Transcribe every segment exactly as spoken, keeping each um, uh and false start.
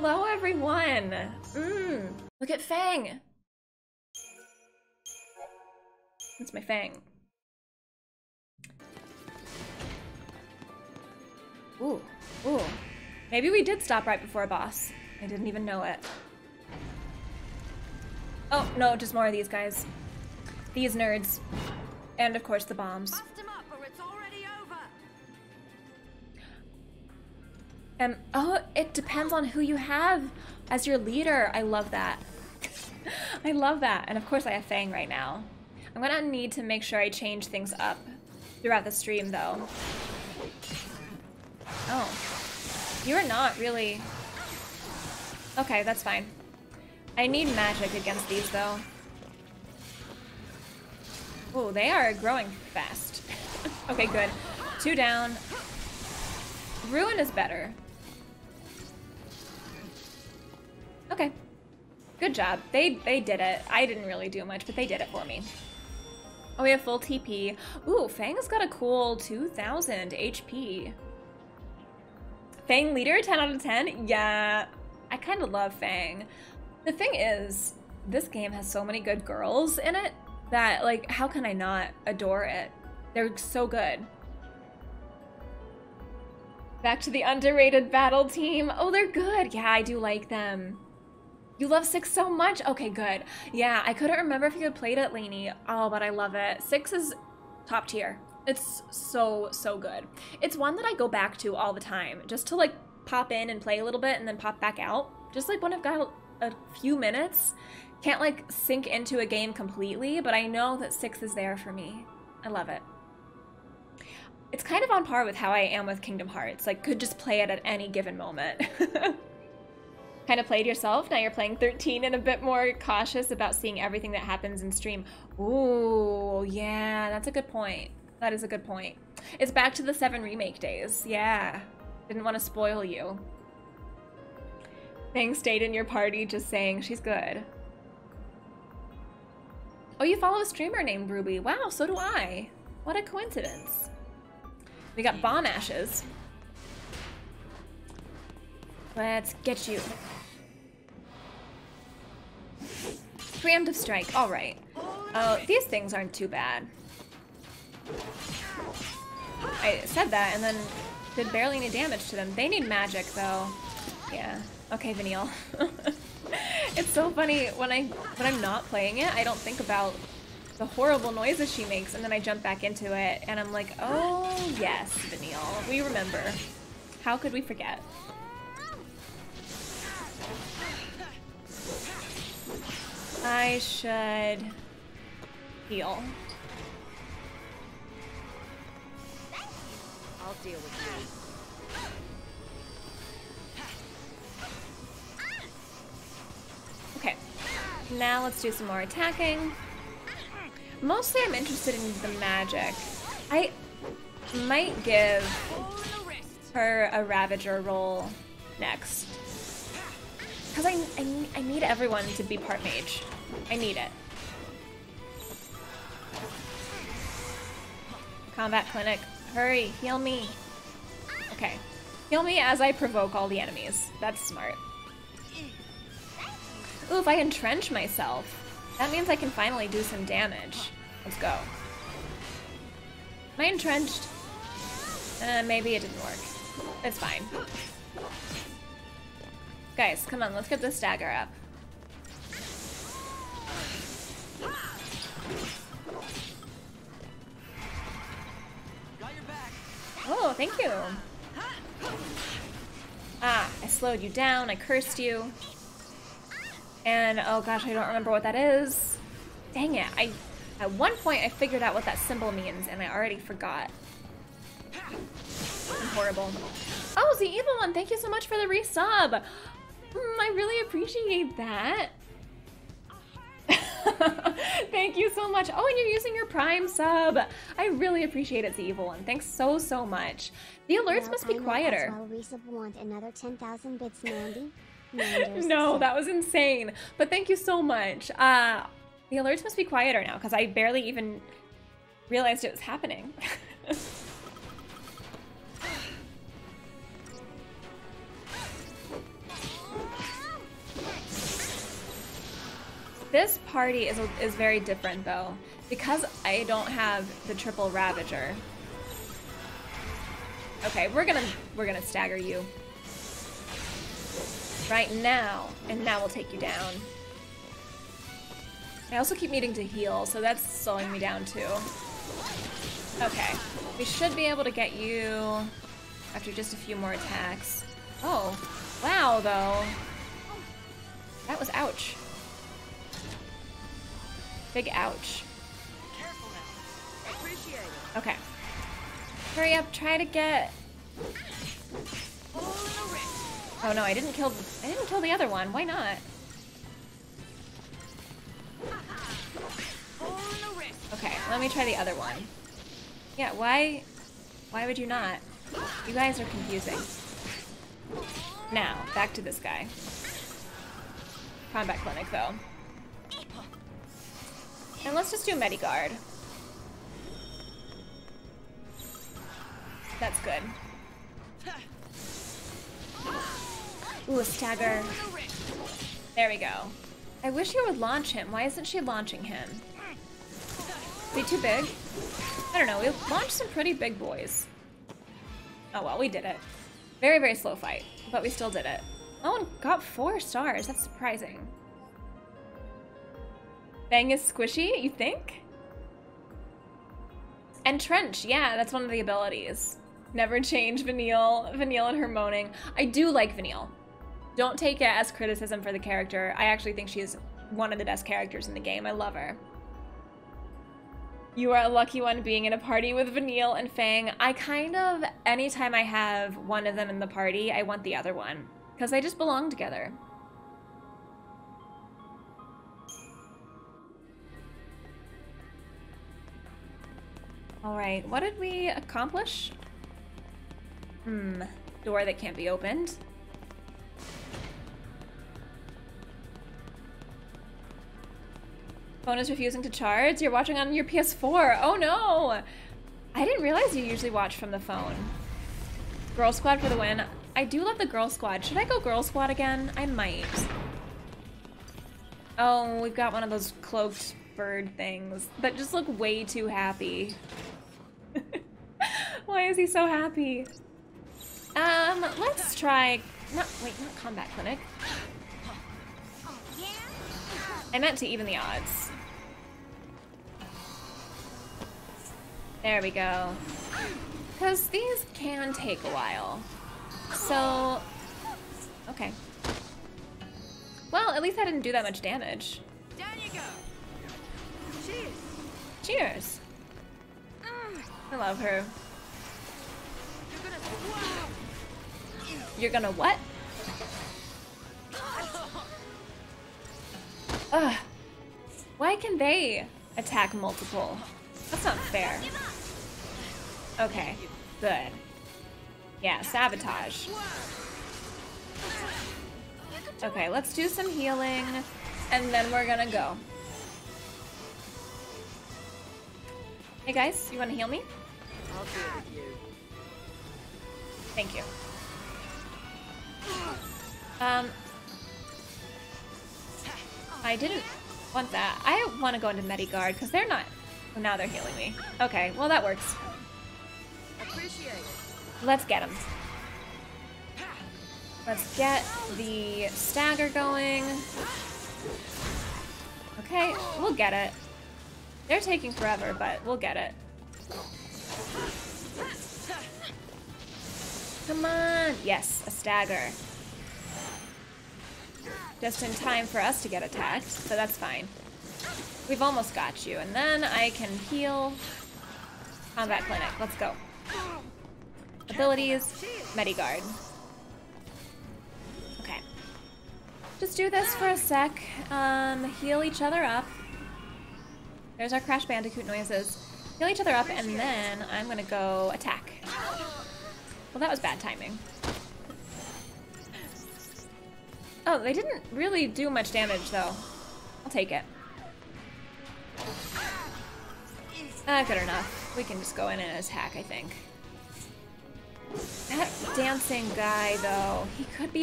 Hello, everyone. Mm. Look at Fang. That's my Fang. Ooh, ooh. Maybe we did stop right before a boss. I didn't even know it. Oh, no, just more of these guys. These nerds. And, of course, the bombs. Bust them up or it's already over. And, oh, it depends on who you have as your leader. I love that. I love that. And, of course, I have Fang right now. I'm gonna need to make sure I change things up throughout the stream, though. Oh, you're not really... Okay, that's fine. I need magic against these, though. Oh, they are growing fast. Okay, good. Two down. Ruin is better. Okay. Good job. They they did it. I didn't really do much, but they did it for me. Oh, we have full T P. Ooh, Fang's got a cool two thousand H P. Fang leader, ten out of ten? Yeah. I kind of love Fang. The thing is, this game has so many good girls in it that, like, how can I not adore it? They're so good. Back to the underrated battle team. Oh, they're good. Yeah, I do like them. You love six so much? Okay, good. Yeah, I couldn't remember if you had played it, Lainey. Oh, but I love it. six is top tier. It's so, so good. It's one that I go back to all the time, just to, like, pop in and play a little bit and then pop back out. Just like when I've got a few minutes. Can't like sink into a game completely, but I know that six is there for me. I love it. It's kind of on par with how I am with Kingdom Hearts. Like, could just play it at any given moment. Kind of played yourself, now you're playing thirteen and a bit more cautious about seeing everything that happens in stream. Ooh, yeah, that's a good point. That is a good point. It's back to the seven remake days, yeah. Didn't want to spoil you. Fang stayed in your party just saying she's good. Oh, you follow a streamer named Ruby. Wow, so do I. What a coincidence. We got bomb ashes. Let's get you. Preemptive strike, all right. Oh, these things aren't too bad. I said that and then did barely any damage to them. They need magic, though. Yeah. Okay, Vanille. It's so funny, when, I, when I'm not playing it, I don't think about the horrible noises she makes, and then I jump back into it, and I'm like, oh, yes, Vanille. We remember. How could we forget? I should heal. I'll deal with you. Okay, now let's do some more attacking. Mostly I'm interested in the magic. I might give her a Ravager roll next. Because I, I, I need everyone to be part mage. I need it. Combat Clinic. Hurry, heal me. Okay. Heal me as I provoke all the enemies. That's smart. Ooh, if I entrench myself, that means I can finally do some damage. Let's go. Am I entrenched? Uh, maybe it didn't work. It's fine. Guys, come on, let's get this stagger up. Oh, thank you. Ah, I slowed you down, I cursed you. And, oh gosh, I don't remember what that is. Dang it, I, at one point I figured out what that symbol means and I already forgot. I'm horrible. Oh, the evil one, thank you so much for the resub. Mm, I really appreciate that. Thank you so much. Oh, and you're using your Prime sub. I really appreciate it, the evil one. Thanks so, so much. The alerts now must be I quieter. Want another ten thousand bits, Mandy. No, that was insane. But thank you so much. Uh, the alerts must be quieter now because I barely even realized it was happening. This party is, is very different though, because I don't have the triple Ravager. Okay, we're gonna we're gonna stagger you right now, and now we'll take you down. I also keep needing to heal, so that's slowing me down too. Okay, we should be able to get you after just a few more attacks. Oh, wow though. That was ouch. Big ouch. Careful now. Appreciate it. Okay. Hurry up, try to get... Oh no, I didn't kill the... I didn't kill the other one. Why not? Okay, let me try the other one. Yeah, why... Why would you not? You guys are confusing. Now, back to this guy. Combat Clinic, though. And let's just do Medigard. That's good. Ooh, a stagger. There we go. I wish you would launch him. Why isn't she launching him? Is he too big? I don't know. We launched some pretty big boys. Oh well, we did it. Very, very slow fight, but we still did it. No one got four stars. That's surprising. Fang is squishy, you think? And Trench, yeah, that's one of the abilities. Never change Vanille, Vanille and her moaning. I do like Vanille. Don't take it as criticism for the character. I actually think she is one of the best characters in the game. I love her. You are a lucky one being in a party with Vanille and Fang. I kind of, anytime I have one of them in the party, I want the other one. Because they just belong together. Alright, what did we accomplish? Hmm, door that can't be opened. Phone is refusing to charge? You're watching on your P S four! Oh no! I didn't realize you usually watch from the phone. Girl Squad for the win. I do love the Girl Squad. Should I go Girl Squad again? I might. Oh, we've got one of those cloaked bird things that just look way too happy. Why is he so happy? Um, let's try... Not, wait, not Combat Clinic. I meant to even the odds. There we go. Because these can take a while. So, okay. Well, at least I didn't do that much damage. Down you go. Cheers. Cheers. Mm. I love her. You're gonna, wow. You're gonna what? Ugh. Why can they attack multiple? That's not fair. Okay, good. Yeah, sabotage. Okay, let's do some healing, and then we're gonna go. Hey guys, you wanna heal me? I'll do it with you. Thank you. Um, I didn't want that. I want to go into Medigard because they're not. Well, now they're healing me. Okay, well that works. Appreciate it. Let's get him. Let's get the stagger going. Okay, we'll get it. They're taking forever, but we'll get it. Come on! Yes, a stagger. Just in time for us to get attacked, so that's fine. We've almost got you, and then I can heal. Combat Clinic, let's go. Abilities, Medigard. Okay. Just do this for a sec. Um, heal each other up. There's our Crash Bandicoot noises. Heal each other up, and then I'm gonna go attack. Well, that was bad timing. Oh, they didn't really do much damage, though. I'll take it. Ah, good enough. We can just go in and attack, I think. That dancing guy, though, he could be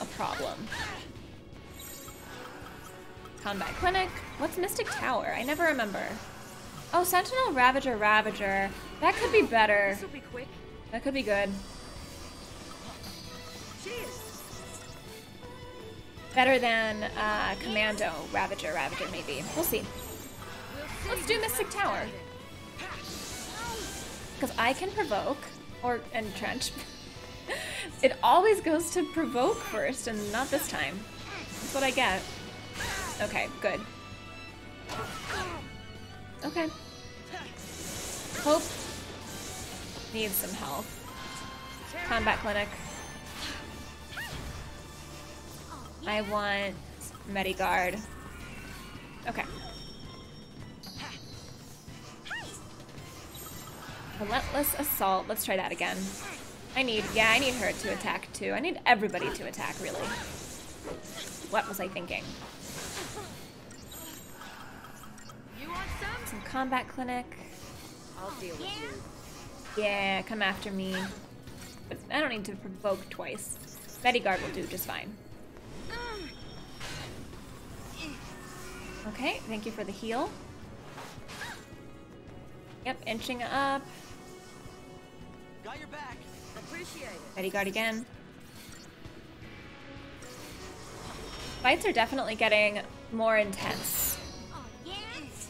a problem. Combat Clinic. What's Mystic Tower? I never remember. Oh, Sentinel, Ravager, Ravager. That could be better. This will be quick. That could be good. Cheers. Better than uh, Commando, Ravager, Ravager, maybe. We'll see. Let's do Mystic Tower. Because I can provoke or entrench. It always goes to provoke first, and not this time. That's what I get. Okay, good. Okay. Hope needs some help. Combat Clinic. I want Medigard. Okay. Relentless Assault. Let's try that again. I need, yeah, I need her to attack too. I need everybody to attack, really. What was I thinking? You want some? Some Combat Clinic. I'll deal with you. Yeah, come after me. But I don't need to provoke twice. Medigard will do just fine. Okay, thank you for the heal. Yep, inching up. Got your back. Appreciate it. Medigard again. Fights are definitely getting more intense. Oh, yes.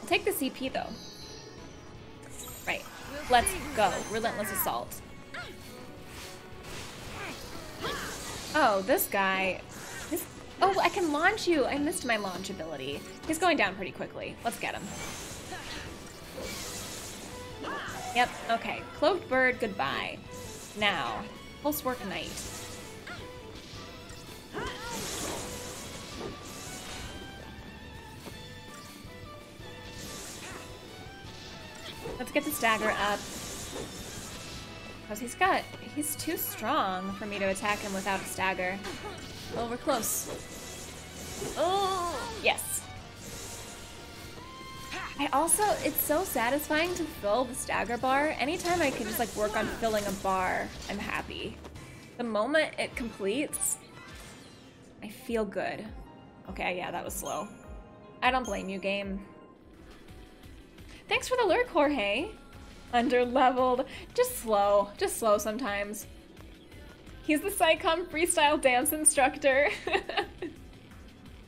I'll take the C P though. Right. We'll Let's go. Relentless Assault. Oh, this guy. This... Oh, I can launch you. I missed my launch ability. He's going down pretty quickly. Let's get him. Yep, okay. Cloaked Bird, goodbye. Now, Pulsework Knight. Let's get the Stagger up. Because he's got... He's too strong for me to attack him without a Stagger. Oh, we're close. Oh, yes. I also, it's so satisfying to fill the Stagger bar. Anytime I can just like work on filling a bar, I'm happy. The moment it completes, I feel good. Okay, yeah, that was slow. I don't blame you, game. Thanks for the lurk, Jorge. Underleveled. Just slow. Just slow sometimes. He's the Psycom freestyle dance instructor.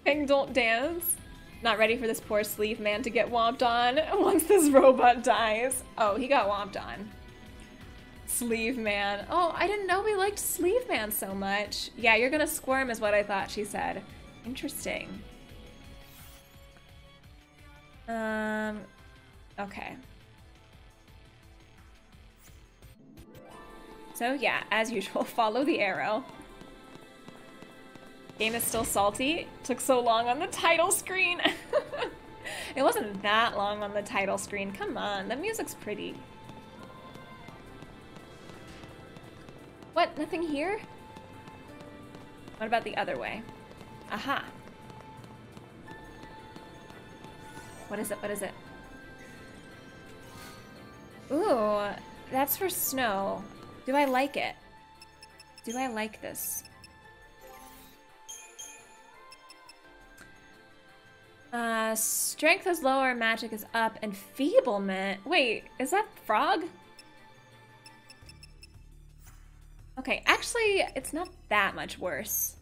Fang don't dance. Not ready for this poor sleeve man to get whomped on once this robot dies. Oh, he got whomped on. Sleeve man. Oh, I didn't know we liked sleeve man so much. Yeah, you're gonna squirm is what I thought she said. Interesting. Um, okay. So yeah, as usual, follow the arrow. Game is still salty. Took so long on the title screen. It wasn't that long on the title screen. Come on, the music's pretty. What? Nothing here? What about the other way? Aha. What is it? What is it? Ooh, that's for Snow. Do I like it? Do I like this? Uh, strength is lower, magic is up, enfeeblement. Wait, is that frog? Okay, actually, it's not that much worse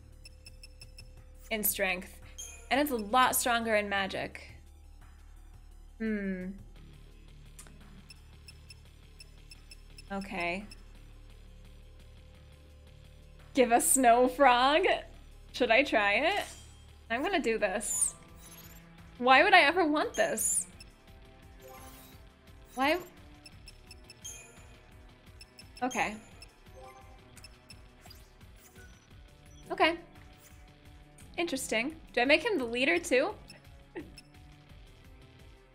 in strength. And it's a lot stronger in magic. Hmm. Okay. Give a snow frog? Should I try it? I'm gonna do this. Why would I ever want this? Why? Okay. Okay. Interesting. Do I make him the leader too?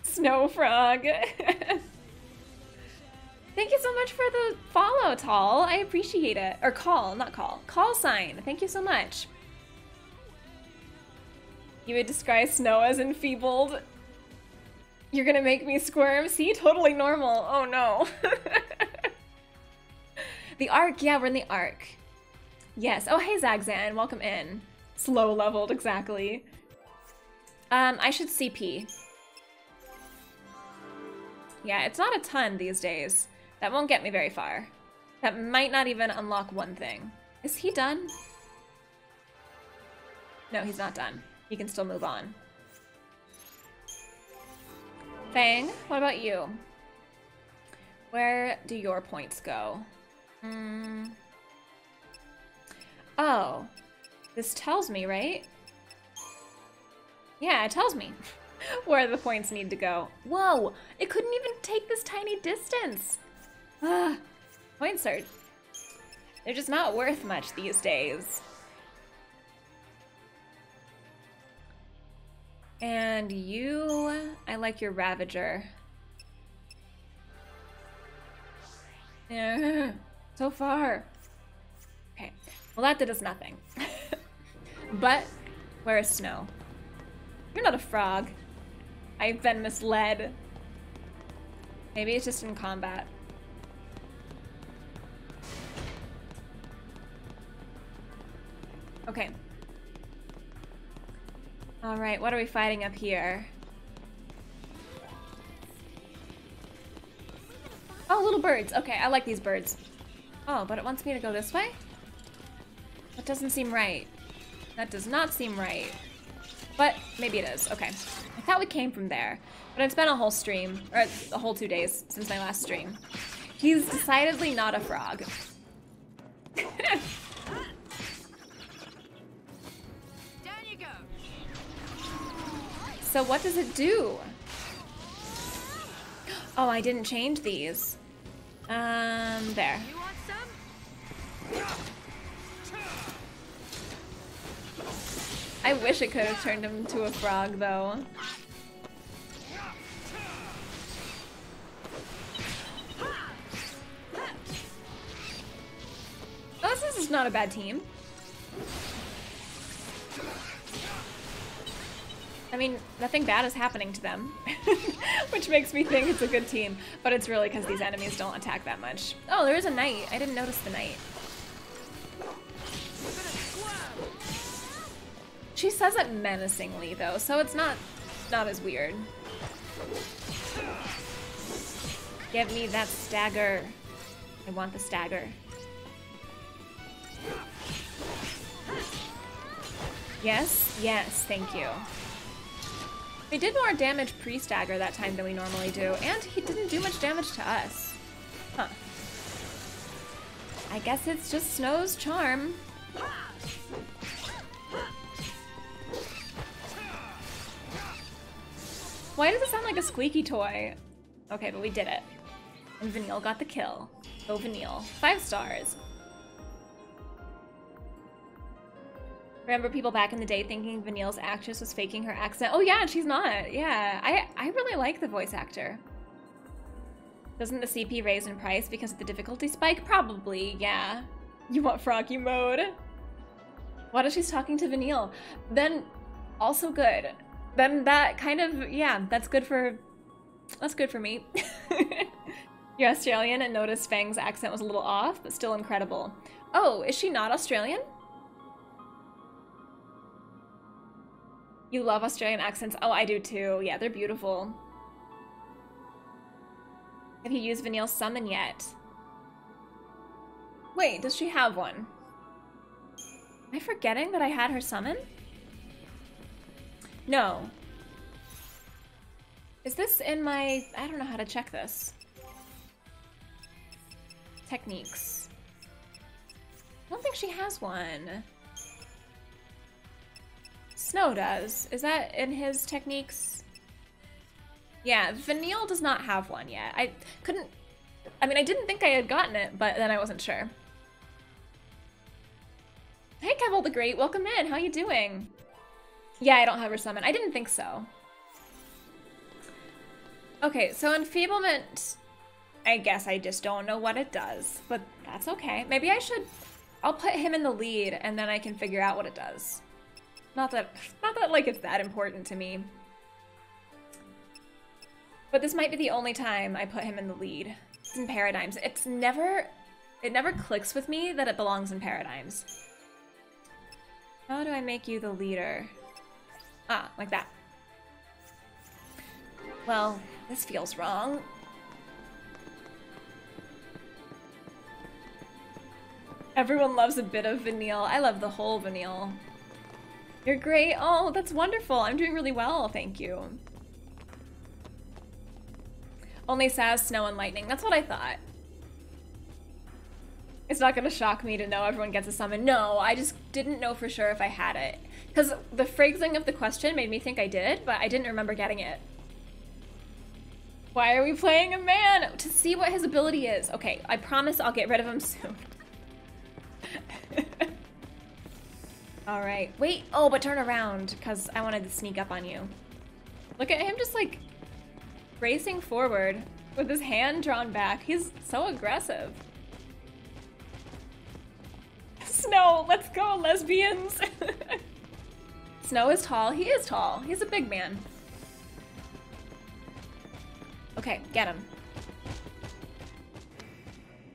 Snow frog. Thank you so much for the follow, Tall. I appreciate it. Or call, not call. Call sign. Thank you so much. You would describe Snow as enfeebled. You're gonna make me squirm? See? Totally normal. Oh no. The Ark. Yeah, we're in the Ark. Yes. Oh, hey, Zagzan. Welcome in. Slow leveled, exactly. Um, I should C P. Yeah, it's not a ton these days. That won't get me very far. That might not even unlock one thing. Is he done? No, he's not done. He can still move on. Fang, what about you? Where do your points go? Mm. Oh, this tells me, right? Yeah, it tells me where the points need to go. Whoa, it couldn't even take this tiny distance. Ugh, points are, they're just not worth much these days. And you, I like your Ravager. So far. Okay, well that did us nothing. But, where is Snow? You're not a frog. I've been misled. Maybe it's just in combat. Okay. All right, what are we fighting up here? Oh, little birds. Okay, I like these birds. Oh, but it wants me to go this way? That doesn't seem right. That does not seem right. But maybe it is. Okay. I thought we came from there. But it's been a whole stream, or a whole two days since my last stream. He's decidedly not a frog. Down you go. So what does it do? Oh, I didn't change these. Um, there. You want some? I wish it could have turned him into a frog, though. Oh, this is not a bad team. I mean, nothing bad is happening to them, which makes me think it's a good team, but it's really because these enemies don't attack that much. Oh, there is a knight. I didn't notice the knight. She says it menacingly, though, so it's not, not as weird. Give me that stagger. I want the stagger. Yes, yes, thank you. We did more damage pre-stagger that time than we normally do, and he didn't do much damage to us. Huh. I guess it's just Snow's charm. Why does it sound like a squeaky toy? Okay, but we did it. And Vanille got the kill. Go Vanille. Five stars. Remember people back in the day thinking Vanille's actress was faking her accent? Oh yeah, and she's not. Yeah, I, I really like the voice actor. Doesn't the C P raise in price because of the difficulty spike? Probably, yeah. You want froggy mode. What if she's talking to Vanille? Then, also good. Then that kind of, yeah, that's good for, that's good for me. You're Australian and noticed Fang's accent was a little off, but still incredible. Oh, is she not Australian? You love Australian accents. Oh, I do too. Yeah, they're beautiful. Have you used Vanille's summon yet? Wait, does she have one? Am I forgetting that I had her summon? No. Is this in my... I don't know how to check this. Techniques. I don't think she has one. Snow does. Is that in his techniques? Yeah, Vanille does not have one yet. I couldn't... I mean, I didn't think I had gotten it, but then I wasn't sure. Hey, Kevil the Great. Welcome in. How you doing? Yeah, I don't have her summon. I didn't think so. Okay, so Enfeeblement... I guess I just don't know what it does, but that's okay. Maybe I should... I'll put him in the lead, and then I can figure out what it does. Not that, not that, like, it's that important to me. But this might be the only time I put him in the lead. It's in Paradigms. It's never, it never clicks with me that it belongs in Paradigms. How do I make you the leader? Ah, like that. Well, this feels wrong. Everyone loves a bit of Vanille. I love the whole Vanille. You're great. Oh, that's wonderful. I'm doing really well, thank you. Only Sazh, Snow, and Lightning. That's what I thought. It's not gonna shock me to know everyone gets a summon. No, I just didn't know for sure if I had it. Because the phrasing of the question made me think I did, but I didn't remember getting it. Why are we playing a man? To see what his ability is. Okay, I promise I'll get rid of him soon. Alright, wait. Oh, but turn around, because I wanted to sneak up on you. Look at him just like racing forward with his hand drawn back. He's so aggressive. Snow, let's go, lesbians! Snow is tall. He is tall. He's a big man. Okay, get him.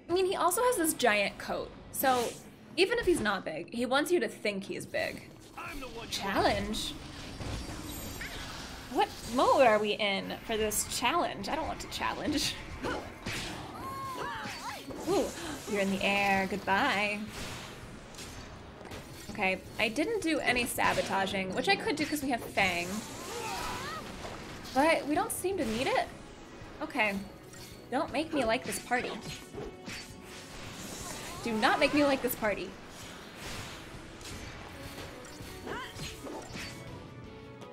I mean, he also has this giant coat, so even if he's not big, he wants you to think he's big. Challenge? What mode are we in for this challenge? I don't want to challenge. Ooh, you're in the air. Goodbye. Okay, I didn't do any sabotaging, which I could do because we have Fang. But we don't seem to need it. Okay. Don't make me like this party. Do not make me like this party.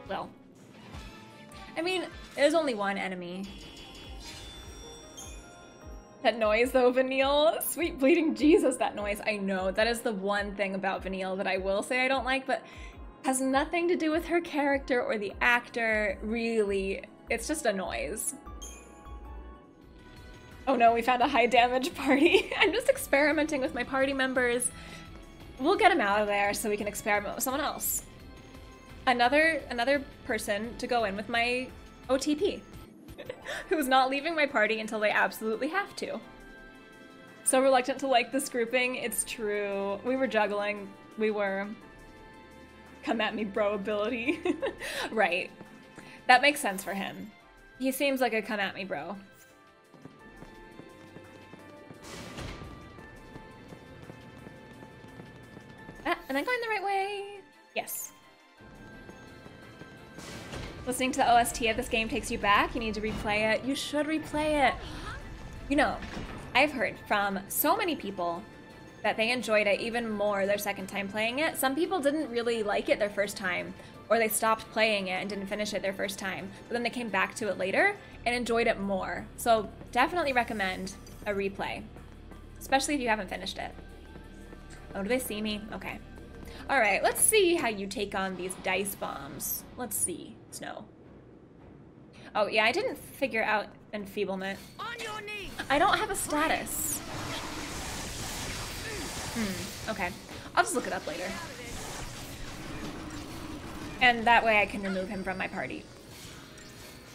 Well. I mean, there's only one enemy. That noise though, Vanille. Sweet bleeding Jesus, that noise. I know, that is the one thing about Vanille that I will say I don't like, but has nothing to do with her character or the actor, really. It's just a noise. Oh no, we found a high damage party. I'm just experimenting with my party members. We'll get them out of there so we can experiment with someone else. Another, another person to go in with my O T P. Who's not leaving my party until they absolutely have to. So reluctant to like this grouping, it's true. We were juggling, we were. Come at me, bro ability. Right. That makes sense for him. He seems like a come at me, bro. Ah, am I going the right way? Yes. Listening to the O S T of this game takes you back. You need to replay it. You should replay it. You know, I've heard from so many people that they enjoyed it even more their second time playing it. Some people didn't really like it their first time, or they stopped playing it and didn't finish it their first time, but then they came back to it later and enjoyed it more. So definitely recommend a replay, especially if you haven't finished it. Oh, do they see me? Okay. All right, let's see how you take on these dice bombs. Let's see, Snow. Oh yeah, I didn't figure out enfeeblement. On your knee. I don't have a status. Hmm, okay. I'll just look it up later. And that way I can remove him from my party.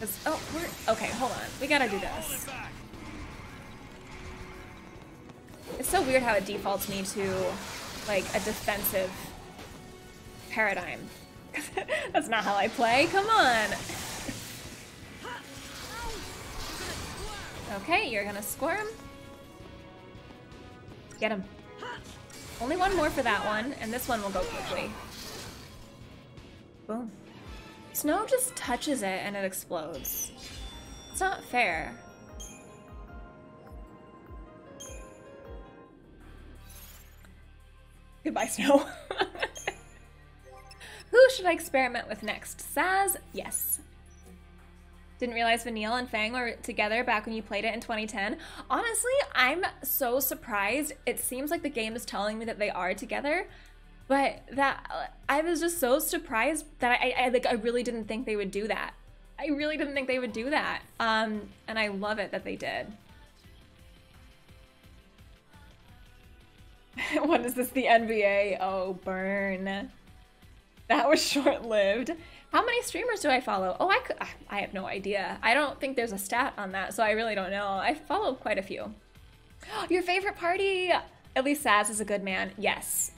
Cause, oh, we're, okay, hold on. We gotta do this. It's so weird how it defaults me to like a defensive paradigm. That's not how I play. Come on. Okay, you're gonna squirm. Get him. Only one more for that one, and this one will go quickly. Boom. Snow just touches it and it explodes. It's not fair. Goodbye, Snow. Who should I experiment with next? Sazh? Yes. Didn't realize Vanille and Fang were together back when you played it in twenty ten. Honestly, I'm so surprised. It seems like the game is telling me that they are together, but that I was just so surprised that I, I like I really didn't think they would do that. I really didn't think they would do that. Um, and I love it that they did. What is this, the N B A? Oh, burn. That was short-lived. How many streamers do I follow? Oh, I could, I have no idea. I don't think there's a stat on that, so I really don't know. I follow quite a few. Your favorite party! At least Sazh is a good man. Yes.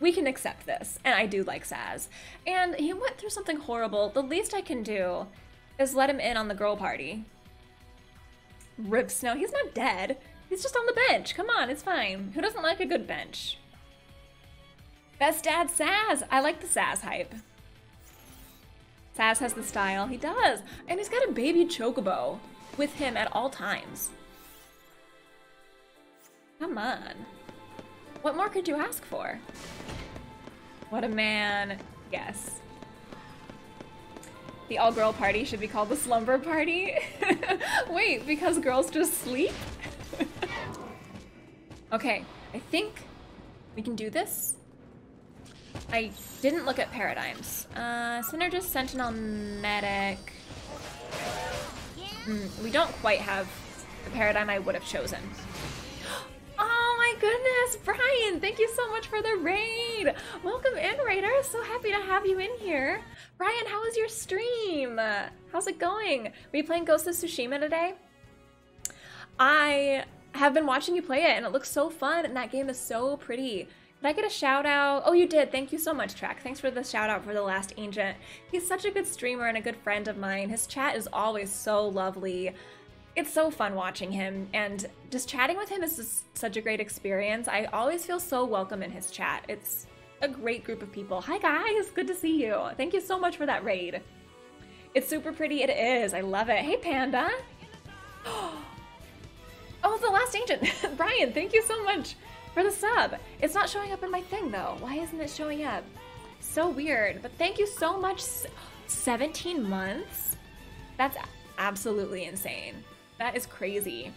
We can accept this, and I do like Sazh. And he went through something horrible. The least I can do Just let him in on the girl party. Rip Snow. He's not dead. He's just on the bench. Come on, it's fine. Who doesn't like a good bench? Best dad, Sazh. I like the Sazh hype. Sazh has the style. He does. And he's got a baby Chocobo with him at all times. Come on. What more could you ask for? What a man. Yes. The all-girl party should be called the slumber party. Wait, because girls just sleep? Okay, I think we can do this. I didn't look at paradigms. Uh, Synergist, Sentinel, Medic. Mm, we don't quite have the paradigm I would have chosen. Oh my goodness, Brian, thank you so much for the raid. Welcome in, Raider. So happy to have you in here. Brian, how was your stream? How's it going? Were you playing Ghost of Tsushima today? I have been watching you play it and it looks so fun and that game is so pretty. Did I get a shout out? Oh, you did. Thank you so much, Track. Thanks for the shout out for The Last Ancient. He's such a good streamer and a good friend of mine. His chat is always so lovely. It's so fun watching him, and just chatting with him is just such a great experience. I always feel so welcome in his chat. It's a great group of people. Hi guys, good to see you. Thank you so much for that raid. It's super pretty, it is. I love it. Hey Panda. Oh, The Last Ancient. Brian, thank you so much for the sub. It's not showing up in my thing though. Why isn't it showing up? So weird, but thank you so much. seventeen months? That's absolutely insane. That is crazy.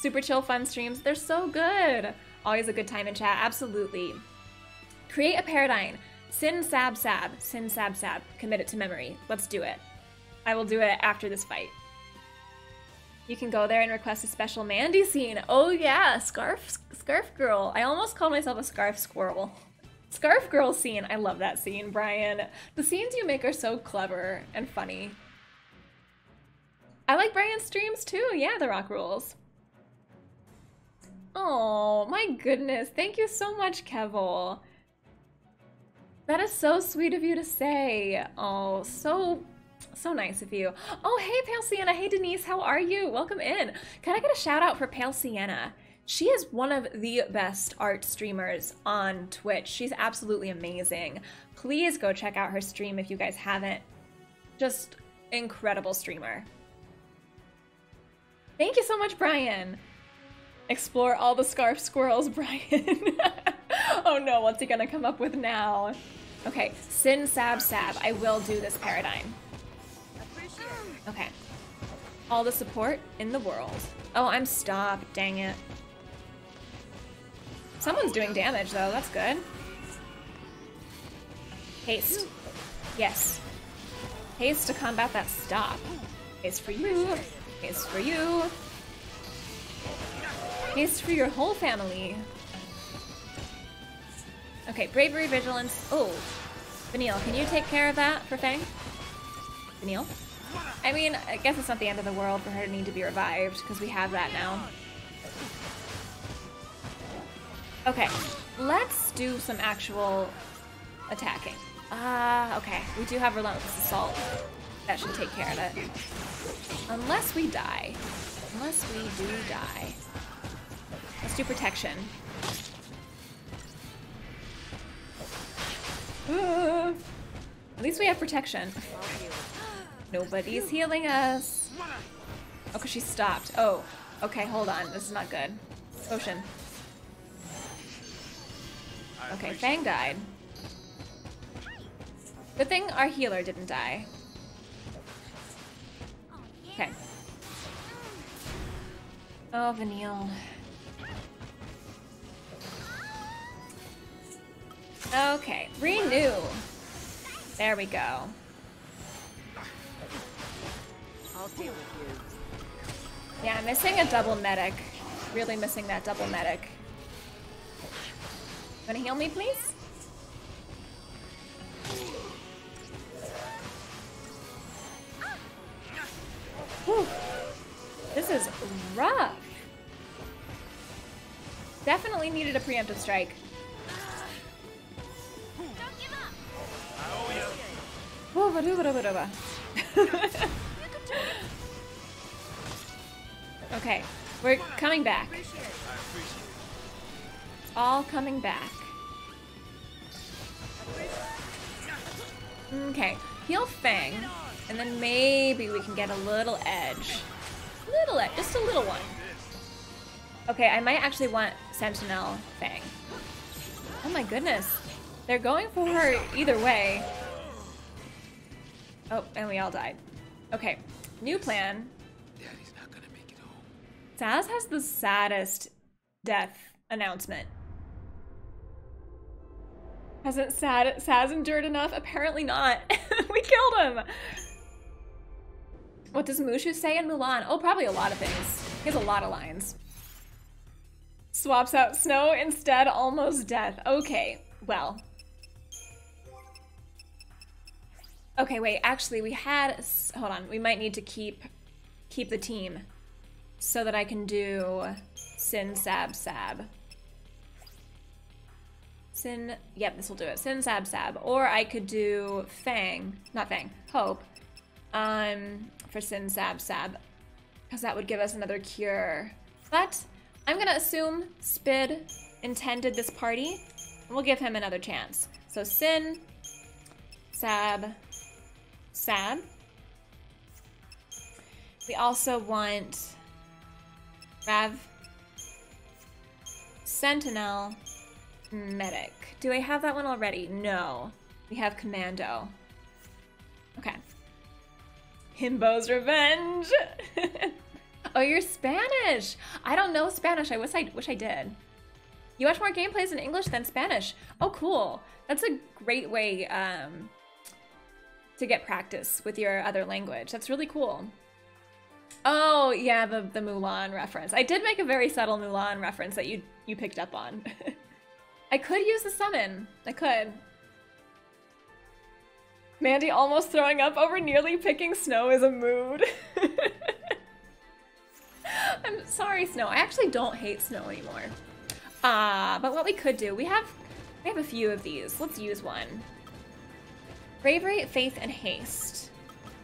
Super chill, fun streams. They're so good. Always a good time in chat. Absolutely. Create a paradigm. Sin, sab, sab. Sin, sab, sab. Commit it to memory. Let's do it. I will do it after this fight. You can go there and request a special Mandy scene. Oh yeah, scarf, scarf girl. I almost called myself a scarf squirrel. Scarf girl scene. I love that scene, Brian. The scenes you make are so clever and funny. I like Brian's streams too. Yeah, the rock rules. Oh my goodness. Thank you so much, Kevil. That is so sweet of you to say. Oh, so, so nice of you. Oh, hey, Pale Sienna. Hey, Denise. How are you? Welcome in. Can I get a shout out for Pale Sienna? She is one of the best art streamers on Twitch. She's absolutely amazing. Please go check out her stream if you guys haven't. Just incredible streamer. Thank you so much, Brian. Explore all the scarf squirrels, Brian. Oh no, what's he gonna come up with now? Okay, Sin, Sab, Sab. I will do this paradigm. Okay. All the support in the world. Oh, I'm stopped, dang it. Someone's doing damage though, that's good. Haste. Yes. Haste to combat that stop. Haste for you. Haste for you. Haste for your whole family. Okay, bravery, vigilance. Oh, Vanille, can you take care of that for Fang? Vanille? I mean, I guess it's not the end of the world for her to need to be revived because we have that now. Okay, let's do some actual attacking. Ah, uh, okay, we do have Relentless Assault. That should take care of it. Unless we die. Unless we do die. Let's do protection. Uh, at least we have protection. Nobody's healing us. Oh, because she stopped. Oh, okay, hold on. This is not good. Potion. Okay, Fang died. Good thing our healer didn't die. Okay. Oh, Vanille. Okay, renew. There we go. I'll deal with you. Yeah, missing a double medic. Really missing that double medic. Wanna heal me, please? Whew. This is rough. Definitely needed a preemptive strike. Don't give up. Okay, we're coming back. All coming back. Okay, heal Fang, and then maybe we can get a little edge. Little edge, just a little one. Okay, I might actually want Sentinel Fang. Oh my goodness. They're going for her either way. Oh, and we all died. Okay, new plan. Daddy's not gonna make it home. Sazh has the saddest death announcement. Hasn't Sazh endured enough? Apparently not. We killed him. What does Mushu say in Mulan? Oh, probably a lot of things. He has a lot of lines. Swaps out Snow instead, almost death. Okay, well. Okay, wait, actually we had, hold on, we might need to keep keep the team so that I can do Sin, Sab, Sab. Sin, yep, this will do it. Sin, Sab, Sab. Or I could do Fang, not Fang, Hope, um, for Sin, Sab, Sab, because that would give us another cure. But I'm gonna assume Spid intended this party, and we'll give him another chance. So Sin, Sab, Sab. We also want Rav, Sentinel, Medic. Do I have that one already? No. We have Commando. Okay. Himbo's Revenge! Oh, you're Spanish! I don't know Spanish. I wish I, wish I did. You watch more gameplays in English than Spanish. Oh, cool. That's a great way um, to get practice with your other language. That's really cool. Oh, yeah, the, the Mulan reference. I did make a very subtle Mulan reference that you, you picked up on. I could use the summon. I could. Mandy almost throwing up over nearly picking Snow is a mood. I'm sorry, Snow. I actually don't hate Snow anymore. Ah, uh, but what we could do, we have we have a few of these. Let's use one. Bravery, Faith, and Haste.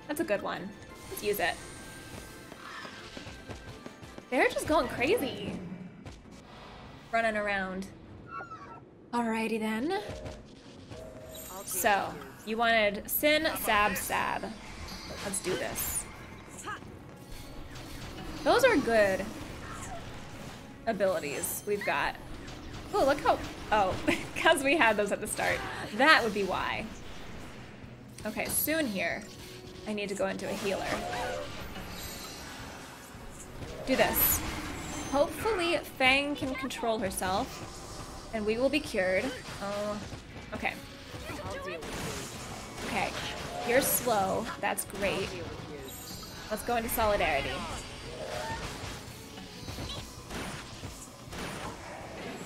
That's a good one. Let's use it. They're just going crazy. Running around. Alrighty then. So, you wanted Sin, Sab, Sab. Let's do this. Those are good abilities we've got. Oh, look how... Oh, because we had those at the start. That would be why. Okay, soon here. I need to go into a healer. Do this. Hopefully Fang can control herself, and we will be cured. Oh, okay. Okay, you're slow. That's great. Let's go into Solidarity.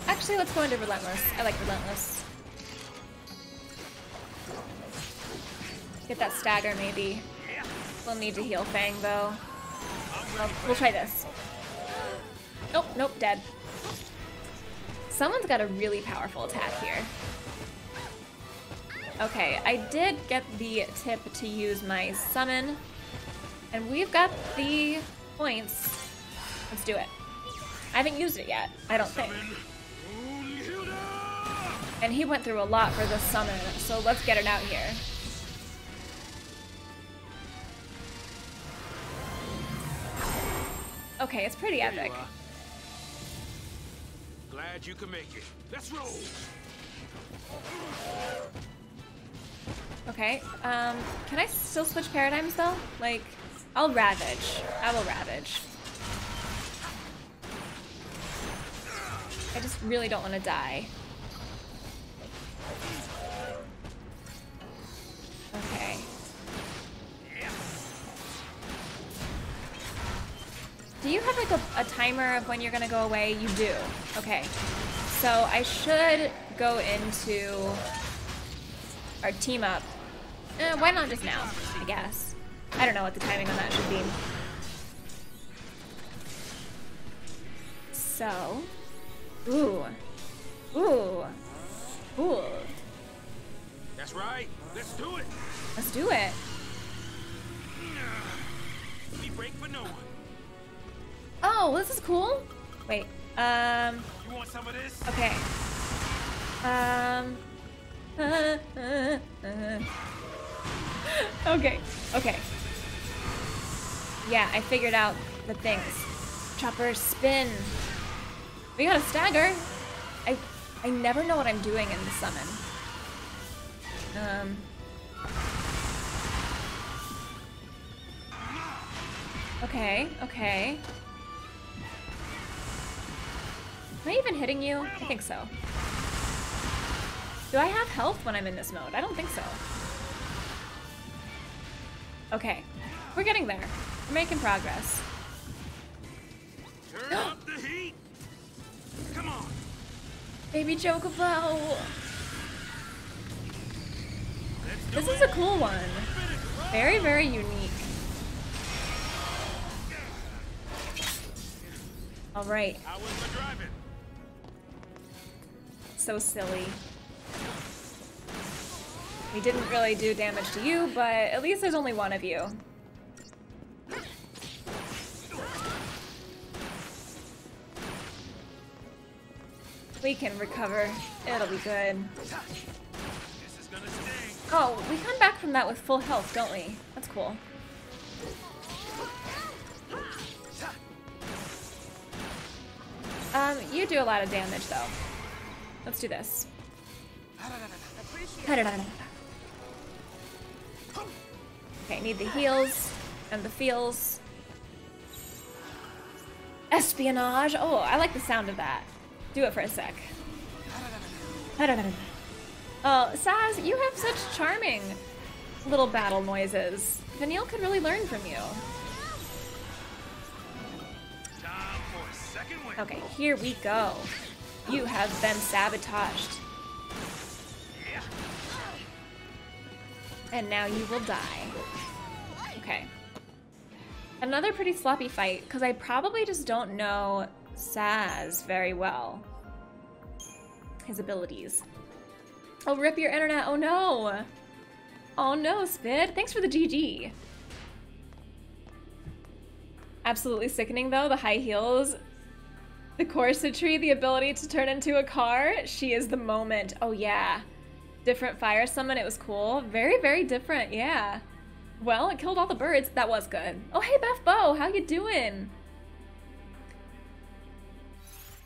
Actually, let's go into Relentless. I like Relentless. Get that Stagger, maybe. We'll need to heal Fang, though. Well, we'll try this. Nope, nope, dead. Someone's got a really powerful attack here. Okay, I did get the tip to use my summon. And we've got the points. Let's do it. I haven't used it yet, I don't think. And he went through a lot for this summon, so let's get it out here. Okay, it's pretty epic. You Glad you can make it. Let's roll. Okay, um, can I still switch paradigms though? Like, I'll ravage. I will ravage. I just really don't want to die. Okay. Do you have like a, a timer of when you're gonna go away? You do. Okay. So I should go into our team up. Eh, why not just now, I guess. I don't know what the timing on that should be. So. Ooh. Ooh. Ooh. That's right. Let's do it. Let's do it. break for no one. Oh, this is cool. Wait. Um. You want some of this? Okay. Um. Uh, uh, uh. Okay. Okay. Yeah, I figured out the things. Chopper, spin. We got a stagger. I I never know what I'm doing in the summon. Um. Okay. Okay. Am I even hitting you? I think so. Do I have health when I'm in this mode? I don't think so. Okay. We're getting there. We're making progress. Turn up the heat. Come on. Baby Chocobo. This is a cool one. Very, very unique. All right. So silly. We didn't really do damage to you, but at least there's only one of you. We can recover. It'll be good. Oh, we come back from that with full health, don't we? That's cool. Um, you do a lot of damage, though. Let's do this. Okay, need the heals and the feels. Espionage! Oh, I like the sound of that. Do it for a sec. Oh, Sazh, you have such charming little battle noises. Vanille could really learn from you. Okay, here we go. You have been sabotaged. And now you will die. Okay. Another pretty sloppy fight, because I probably just don't know Sazh very well. His abilities. Oh, rip your internet. Oh no. Oh no, Spid. Thanks for the G G. Absolutely sickening though, the high heels. The corsetry, the ability to turn into a car. She is the moment. Oh yeah. Different fire summon. It was cool. Very, very different. Yeah. Well, it killed all the birds. That was good. Oh, hey, Beth Bo. How you doing?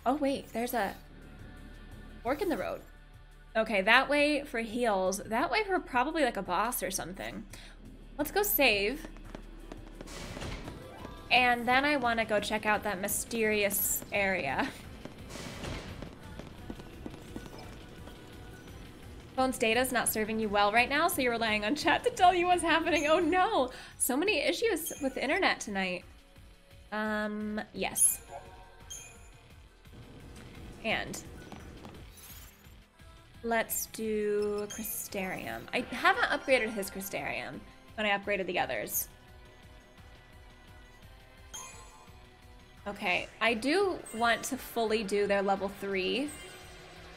Oh, wait. There's a fork in the road. Okay, that way for heals. That way for probably like a boss or something. Let's go save. And then I want to go check out that mysterious area. Phone's data is not serving you well right now, so you're relying on chat to tell you what's happening. Oh no! So many issues with the internet tonight. Um, yes. And let's do Crystarium. I haven't upgraded his Crystarium when I upgraded the others. Okay, I do want to fully do their level three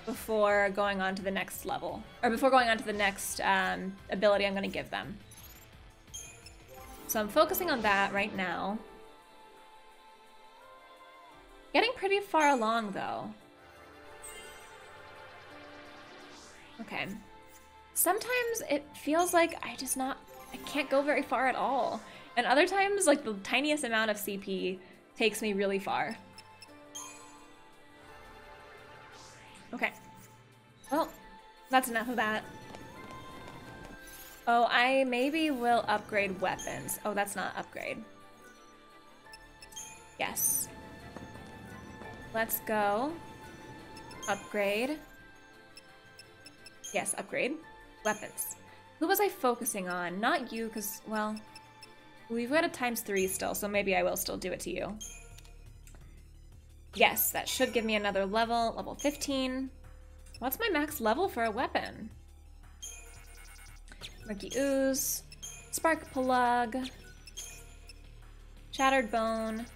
before going on to the next level, or before going on to the next um, ability I'm gonna give them. So I'm focusing on that right now. Getting pretty far along though. Okay. Sometimes it feels like I just not, I can't go very far at all. And other times, like the tiniest amount of C P takes me really far. Okay. Well, that's enough of that. Oh, I maybe will upgrade weapons. Oh, that's not upgrade. Yes. Let's go. Upgrade. Yes, upgrade. Weapons. Who was I focusing on? Not you, because, well, we've got a times three still, so maybe I will still do it to you. Yes, that should give me another level. Level fifteen. What's my max level for a weapon? Murky Ooze. Spark Plug. Shattered Bone.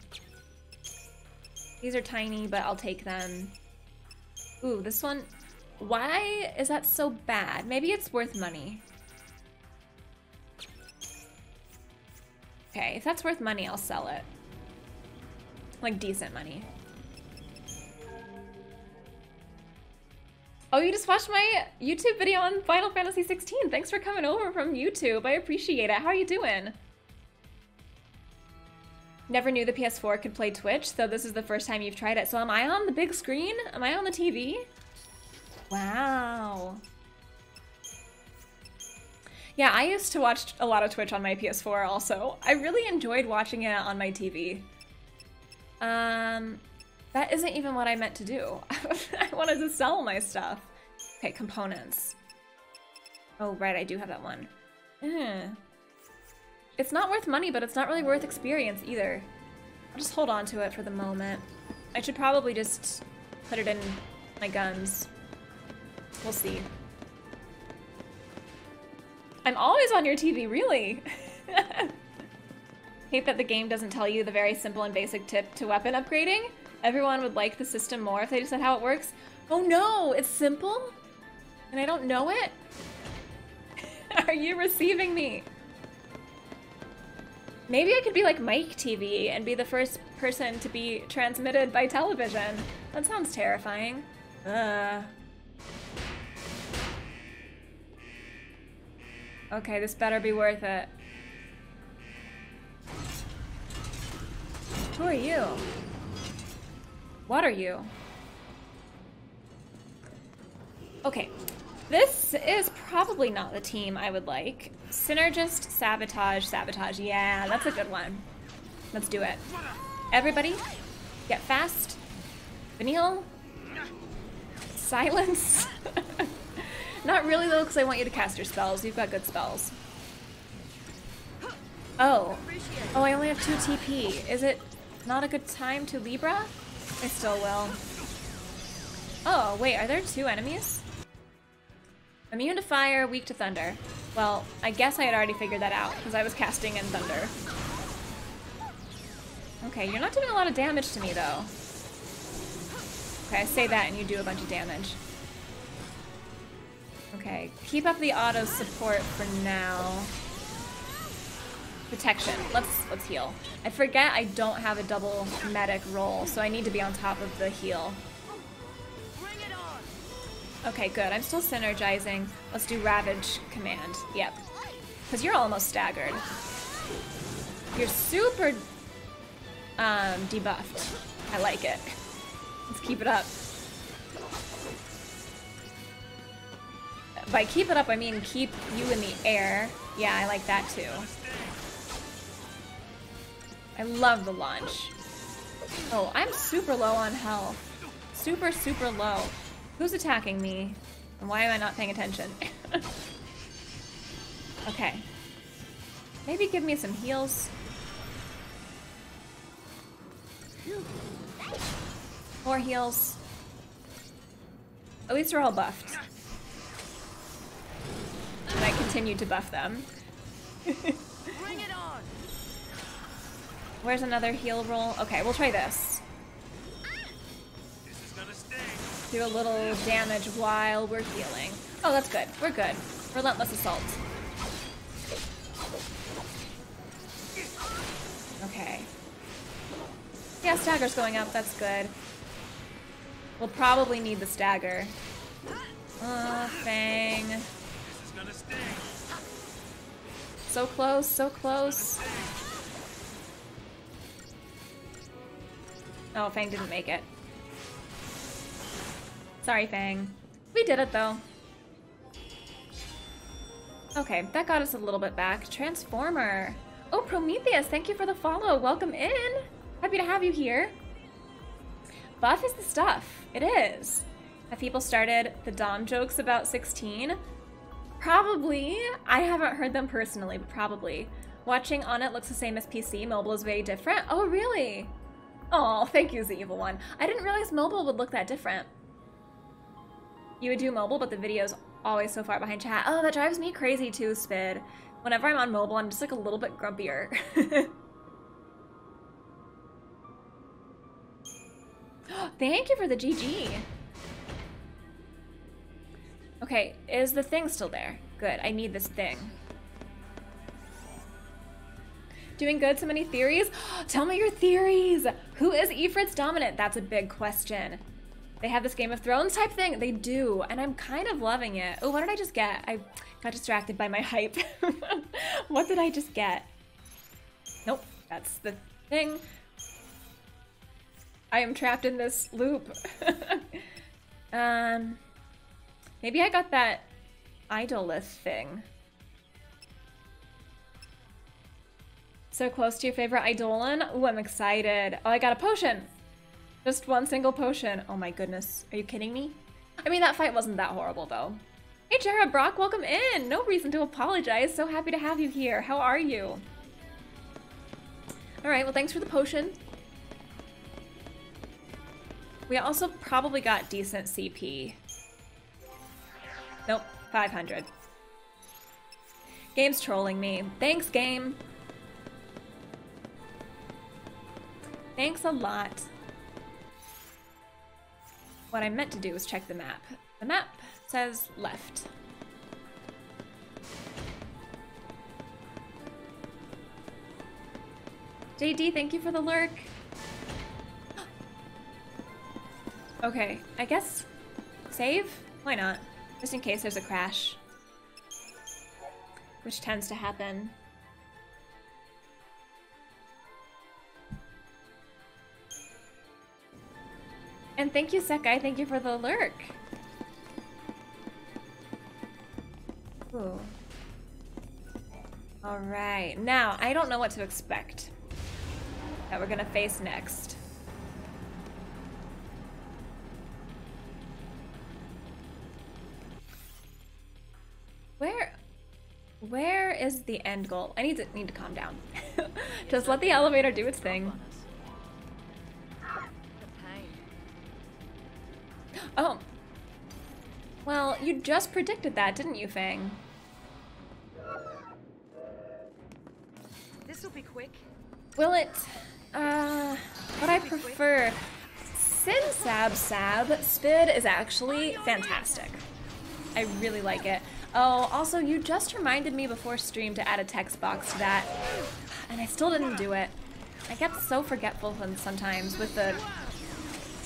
These are tiny, but I'll take them. Ooh, this one. Why is that so bad? Maybe it's worth money. Okay, if that's worth money, I'll sell it. Like, decent money. Oh, you just watched my YouTube video on Final Fantasy sixteen. Thanks for coming over from YouTube. I appreciate it. How are you doing? Never knew the P S four could play Twitch, so this is the first time you've tried it. So am I on the big screen? Am I on the T V? Wow. Yeah, I used to watch a lot of Twitch on my P S four also. I really enjoyed watching it on my T V. Um... That isn't even what I meant to do. I wanted to sell my stuff. Okay, components. Oh, right, I do have that one. Mm. It's not worth money, but it's not really worth experience either. I'll just hold on to it for the moment. I should probably just put it in my guns. We'll see. I'm always on your T V, really? Hate that the game doesn't tell you the very simple and basic tip to weapon upgrading. Everyone would like the system more if they just said how it works. Oh no, it's simple? And I don't know it? Are you receiving me? Maybe I could be like Mike T V and be the first person to be transmitted by television. That sounds terrifying. Ugh. Okay, this better be worth it. Who are you? What are you? Okay, this is probably not the team I would like. Synergist, sabotage, sabotage. Yeah, that's a good one. Let's do it. Everybody, get fast. Vanille. Silence. Not really though, because I want you to cast your spells. You've got good spells. Oh. Oh, I only have two T P. Is it not a good time to Libra? I still will. Oh, wait, are there two enemies? Immune to fire, weak to thunder. Well, I guess I had already figured that out, because I was casting in thunder. Okay, you're not doing a lot of damage to me, though. Okay, I say that and you do a bunch of damage. Okay, keep up the auto support for now. Protection. Let's let's heal. I forget I don't have a double medic roll, so I need to be on top of the heal. Bring it on. Okay, good. I'm still synergizing. Let's do Ravage command. Yep. Because you're almost staggered. You're super um, debuffed. I like it. Let's keep it up. By keep it up, I mean keep you in the air. Yeah, I like that too. I love the launch. Oh, I'm super low on health. Super, super low. Who's attacking me? And why am I not paying attention? Okay. Maybe give me some heals. More heals. At least we're all buffed. And I continue to buff them. Bring it on! Where's another heal roll? Okay, we'll try this. This is gonna stay. Do a little damage while we're healing. Oh, that's good. We're good. Relentless Assault. Okay. Yeah, stagger's going up. That's good. We'll probably need the stagger. Oh, Fang. This is gonna stay. So close, so close. Oh, Fang didn't make it. Sorry, Fang. We did it, though. Okay, that got us a little bit back. Transformer. Oh, Prometheus, thank you for the follow. Welcome in. Happy to have you here. Buff is the stuff. It is. Have people started the Dom jokes about sixteen? Probably. I haven't heard them personally, but probably. Watching on it looks the same as P C. Mobile is very different. Oh, really? Oh, thank you, the evil one. I didn't realize mobile would look that different. You would do mobile, but the video's always so far behind chat. Oh, that drives me crazy too, Spid. Whenever I'm on mobile, I'm just like a little bit grumpier. Thank you for the G G. Okay, is the thing still there? Good, I need this thing. Doing good, so many theories. Tell me your theories. Who is Ifrit's dominant? That's a big question. They have this Game of Thrones type thing. They do, and I'm kind of loving it. Oh, what did I just get? I got distracted by my hype. What did I just get? Nope, that's the thing. I am trapped in this loop. um, maybe I got that Eidolons thing. So close to your favorite Eidolon. Oh, I'm excited. Oh, I got a potion. Just one single potion. Oh my goodness. Are you kidding me? I mean, that fight wasn't that horrible though. Hey, Jared Brock, welcome in. No reason to apologize. So happy to have you here. How are you? All right, well, thanks for the potion. We also probably got decent C P. Nope, five hundred. Game's trolling me. Thanks, game. Thanks a lot. What I meant to do was check the map. The map says left. J D, thank you for the lurk. Okay, I guess save? Why not? Just in case there's a crash. Which tends to happen. And thank you, Sekai, thank you for the lurk. Ooh. All right, now I don't know what to expect that we're gonna face next. Where, where is the end goal? I need to need to calm down. Just let the elevator do its thing. Oh. Well, you just predicted that, didn't you, Fang? This will be quick. Will it? Uh, what I prefer. Sin Sab Sab Spid is actually fantastic. I really like it. Oh, also, you just reminded me before stream to add a text box to that, and I still didn't do it. I get so forgetful sometimes with the,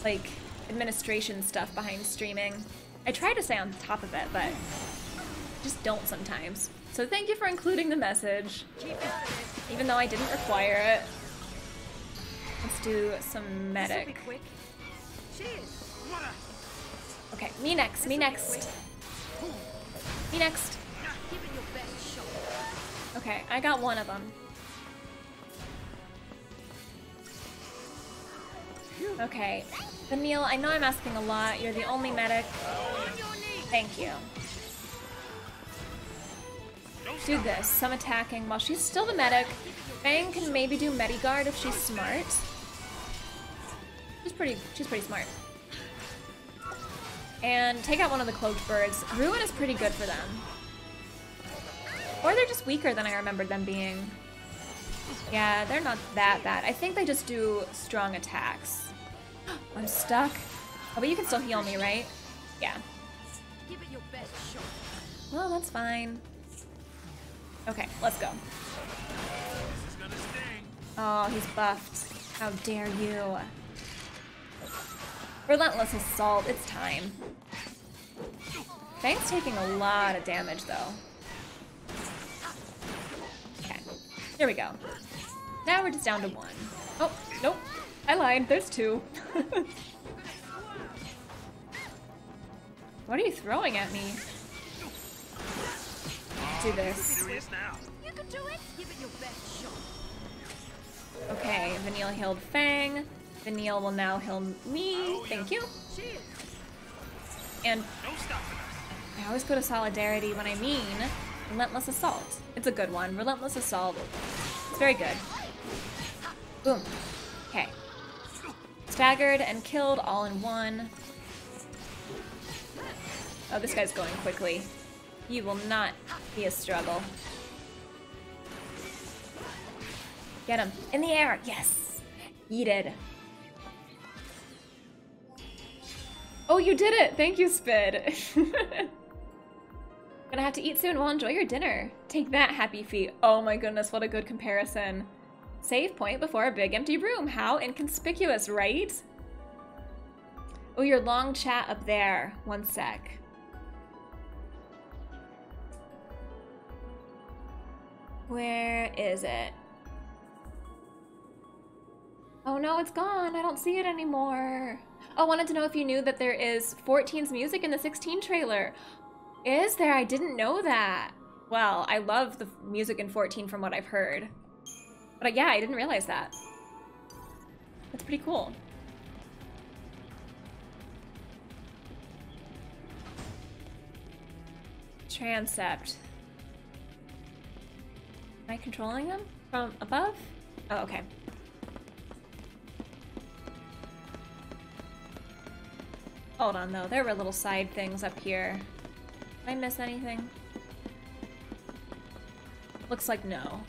like, administration stuff behind streaming. I try to stay on top of it, but just don't sometimes. So thank you for including the message, even though I didn't require it. Let's do some medic. Okay, me next, me next. Me next. Okay, I got one of them. Okay, Vanille, I know I'm asking a lot. You're the only medic. Thank you. Do this, some attacking while she's still the medic. Fang can maybe do Medigard if she's smart. She's pretty, she's pretty smart. And take out one of the cloaked birds. Ruin is pretty good for them. Or they're just weaker than I remembered them being. Yeah, they're not that bad. I think they just do strong attacks. I'm stuck. Oh, but you can still heal me, right? Yeah. Well, that's fine. Okay, let's go. Oh, he's buffed. How dare you. Relentless Assault, it's time. Fang's taking a lot of damage, though. Okay, here we go. Now we're just down to one. Oh, nope, I lied, there's two. What are you throwing at me? Do this. Okay, Vanille healed Fang. Vanille will now heal me. Thank you. And I always go to Solidarity when I mean Relentless Assault. It's a good one. Relentless Assault. It's very good. Boom. Okay. Staggered and killed all in one. Oh, this guy's going quickly. You will not be a struggle. Get him. In the air. Yes. Eat it. Oh, you did it! Thank you, Spid. Gonna have to eat soon. Well, enjoy your dinner. Take that, happy feet. Oh my goodness, what a good comparison. Save point before a big empty room. How inconspicuous, right? Oh, your long chat up there. One sec. Where is it? Oh no, it's gone. I don't see it anymore. Oh, wanted to know if you knew that there is fourteen's music in the sixteen trailer. Is there? I didn't know that. Well, I love the music in fourteen from what I've heard. But yeah, I didn't realize that. That's pretty cool. Transept. Am I controlling them from above? Oh, okay. Hold on, though. There were little side things up here. Did I miss anything? Looks like no.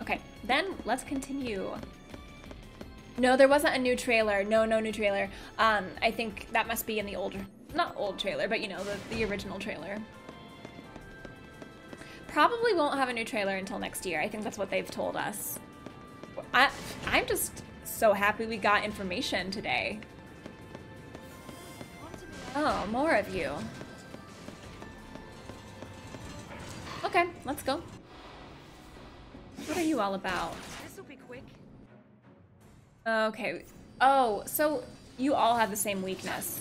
Okay, then let's continue. No, there wasn't a new trailer. No, no new trailer. Um, I think that must be in the older... Not old trailer, but, you know, the, the original trailer. Probably won't have a new trailer until next year. I think that's what they've told us. I, I'm just... so happy we got information today. Oh, more of you. Okay, let's go. What are you all about? This'll be quick. Okay. Oh, so you all have the same weakness.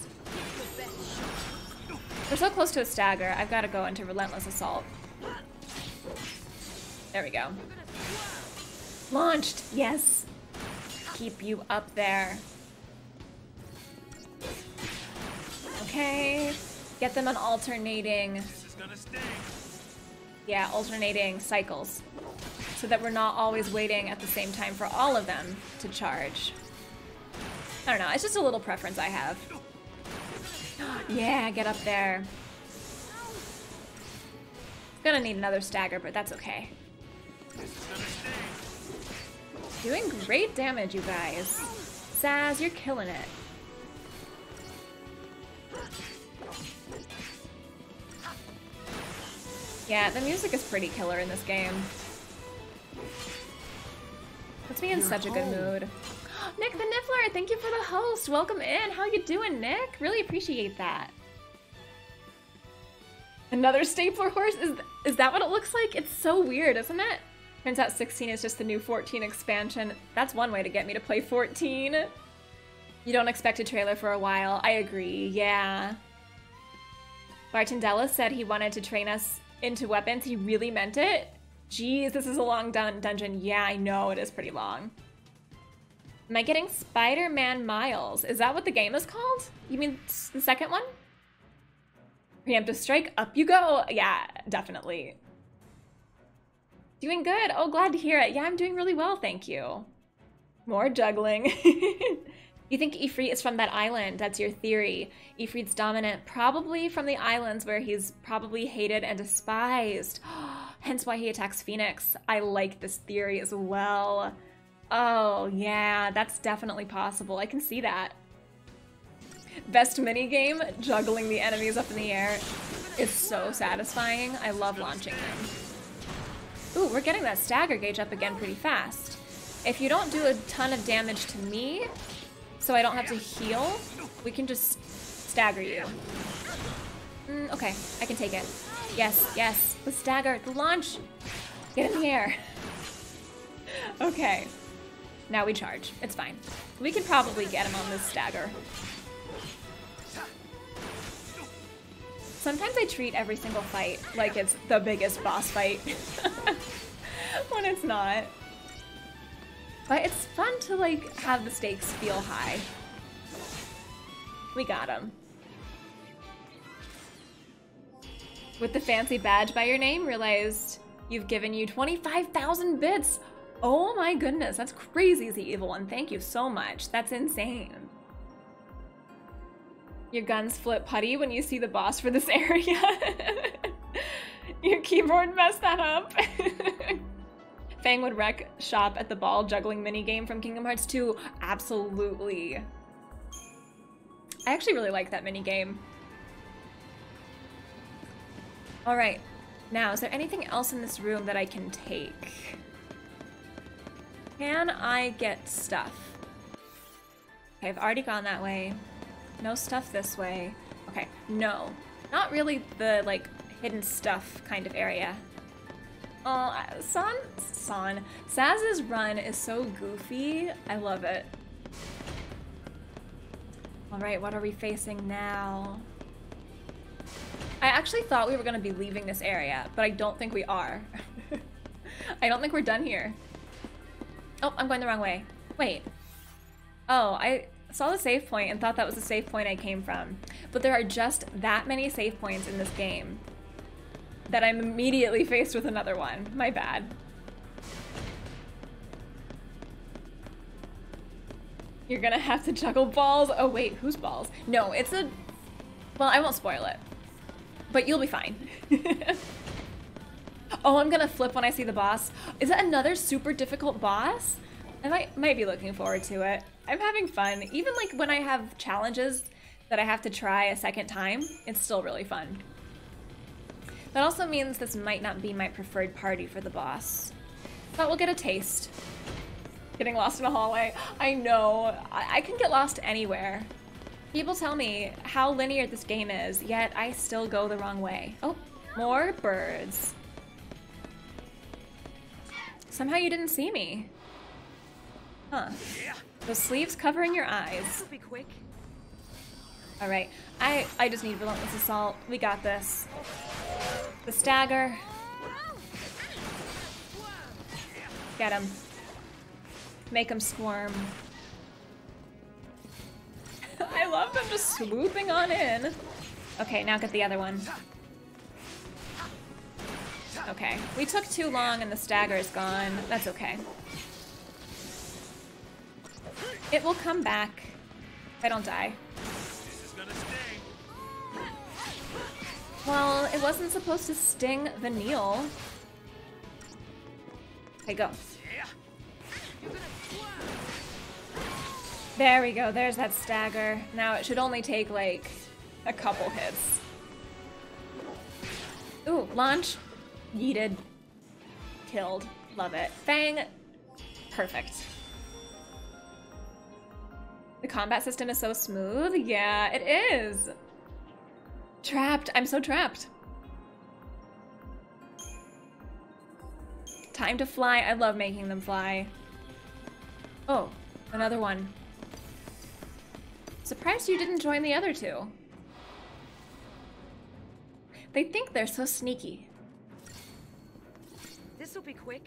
We're so close to a stagger. I've got to go into Relentless Assault. There we go. Launched! Yes! Keep you up there. Okay. Get them on alternating. This is gonna stay. Yeah, alternating cycles. So that we're not always waiting at the same time for all of them to charge. I don't know, it's just a little preference I have. Yeah, get up there. Gonna need another stagger, but that's okay. This is gonna stay. Doing great damage, you guys. Sazh, you're killing it. Yeah, the music is pretty killer in this game. Puts me in you're such home. a good mood. Nick the Niffler, thank you for the host. Welcome in. How you doing, Nick? Really appreciate that. Another stapler horse? Is, th is that what it looks like? It's so weird, isn't it? Turns out sixteen is just the new fourteen expansion. That's one way to get me to play fourteen. You don't expect a trailer for a while. I agree, yeah. Bartendella said he wanted to train us into weapons. He really meant it. Jeez, this is a long dun dungeon. Yeah, I know, it is pretty long. Am I getting Spider-Man Miles? Is that what the game is called? You mean the second one? Preemptive strike, up you go. Yeah, definitely. Doing good. Oh, glad to hear it. Yeah, I'm doing really well, thank you. More juggling. You think Ifrit is from that island? That's your theory. Ifrit's dominant, probably from the islands where he's probably hated and despised. Hence why he attacks Phoenix. I like this theory as well. Oh, yeah, that's definitely possible. I can see that. Best minigame, juggling the enemies up in the air. It's so satisfying. I love launching them. Ooh, we're getting that stagger gauge up again pretty fast. If you don't do a ton of damage to me, so I don't have to heal, we can just stagger you. Mm, okay, I can take it. Yes, yes, the stagger, the launch! Get in the air. Okay, now we charge. It's fine. We can probably get him on this stagger. Sometimes I treat every single fight like it's the biggest boss fight when it's not. But it's fun to like have the stakes feel high. We got him. With the fancy badge by your name, realized you've given you twenty-five thousand bits. Oh my goodness, that's crazy, the evil one. Thank you so much. That's insane. Your guns flip putty when you see the boss for this area. Your keyboard messed that up. Fang would wreck shop at the ball juggling minigame from Kingdom Hearts two. Absolutely. I actually really like that minigame. All right, Now, is there anything else in this room that I can take? Can I get stuff? Okay, I've already gone that way. No stuff this way. Okay, no. Not really the, like, hidden stuff kind of area. Oh, San, San. Sazh's run is so goofy. I love it. All right, what are we facing now? I actually thought we were gonna be leaving this area, but I don't think we are. I don't think we're done here. Oh, I'm going the wrong way. Wait. Oh, I saw the save point and thought that was the save point I came from. But there are just that many save points in this game that I'm immediately faced with another one. My bad. You're gonna have to juggle balls. Oh wait, whose balls? No, it's a... Well, I won't spoil it. But you'll be fine. Oh, I'm gonna flip when I see the boss. Is that another super difficult boss? I might, might be looking forward to it. I'm having fun. Even like when I have challenges that I have to try a second time, it's still really fun. That also means this might not be my preferred party for the boss. But we'll get a taste. Getting lost in a hallway. I know. I, I can get lost anywhere. People tell me how linear this game is, yet I still go the wrong way. Oh, more birds. Somehow you didn't see me. Huh. The sleeves covering your eyes. Be quick. All right. I, I just need Relentless Assault. We got this. The Stagger. Get him. Make him squirm. I love them just swooping on in. Okay, now get the other one. Okay, we took too long and the Stagger is gone. That's okay. It will come back if I don't die. This is gonna sting. Well, it wasn't supposed to sting Vanille. Okay, go. There we go, there's that Stagger. Now it should only take, like, a couple hits. Ooh, launch. Yeeted. Killed. Love it. Fang. Perfect. The combat system is so smooth. Yeah, it is. Trapped. I'm so trapped. Time to fly. I love making them fly. Oh, another one. Surprised you didn't join the other two. They think they're so sneaky. This will be quick.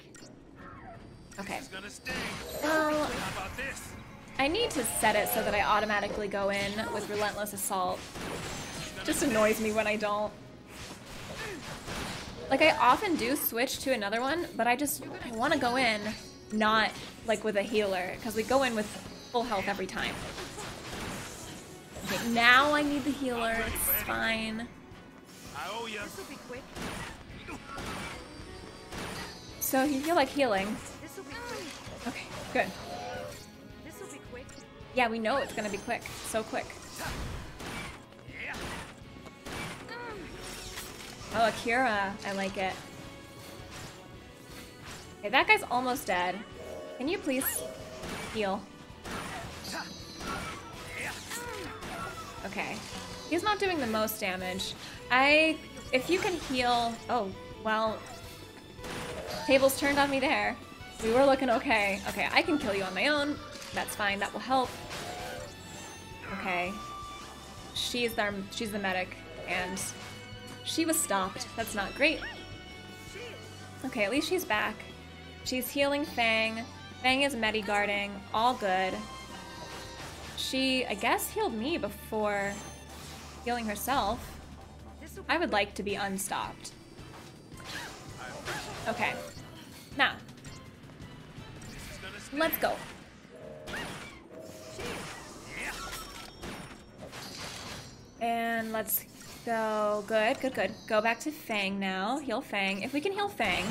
Okay. This is gonna sting. Well, how about this? I need to set it so that I automatically go in with Relentless Assault. Just annoys me when I don't. Like, I often do switch to another one, but I just I want to go in not, like, with a healer, because we go in with full health every time. Okay, now I need the healer. It's fine. So you feel like healing. Okay, good. Yeah, we know it's gonna be quick. So quick. Oh, Akira. I like it. Okay, that guy's almost dead. Can you please heal? Okay. He's not doing the most damage. I... If you can heal... Oh, well... Tables turned on me there. We were looking okay. Okay, I can kill you on my own. That's fine. That will help. Okay. She's the, she's the medic, and she was stopped. That's not great. Okay, at least she's back. She's healing Fang. Fang is Medigarding. All good. She, I guess, healed me before healing herself. I would like to be unstopped. Okay. Now. Let's go. And let's go. Good, good, good. Go back to Fang now. Heal Fang. If we can heal Fang.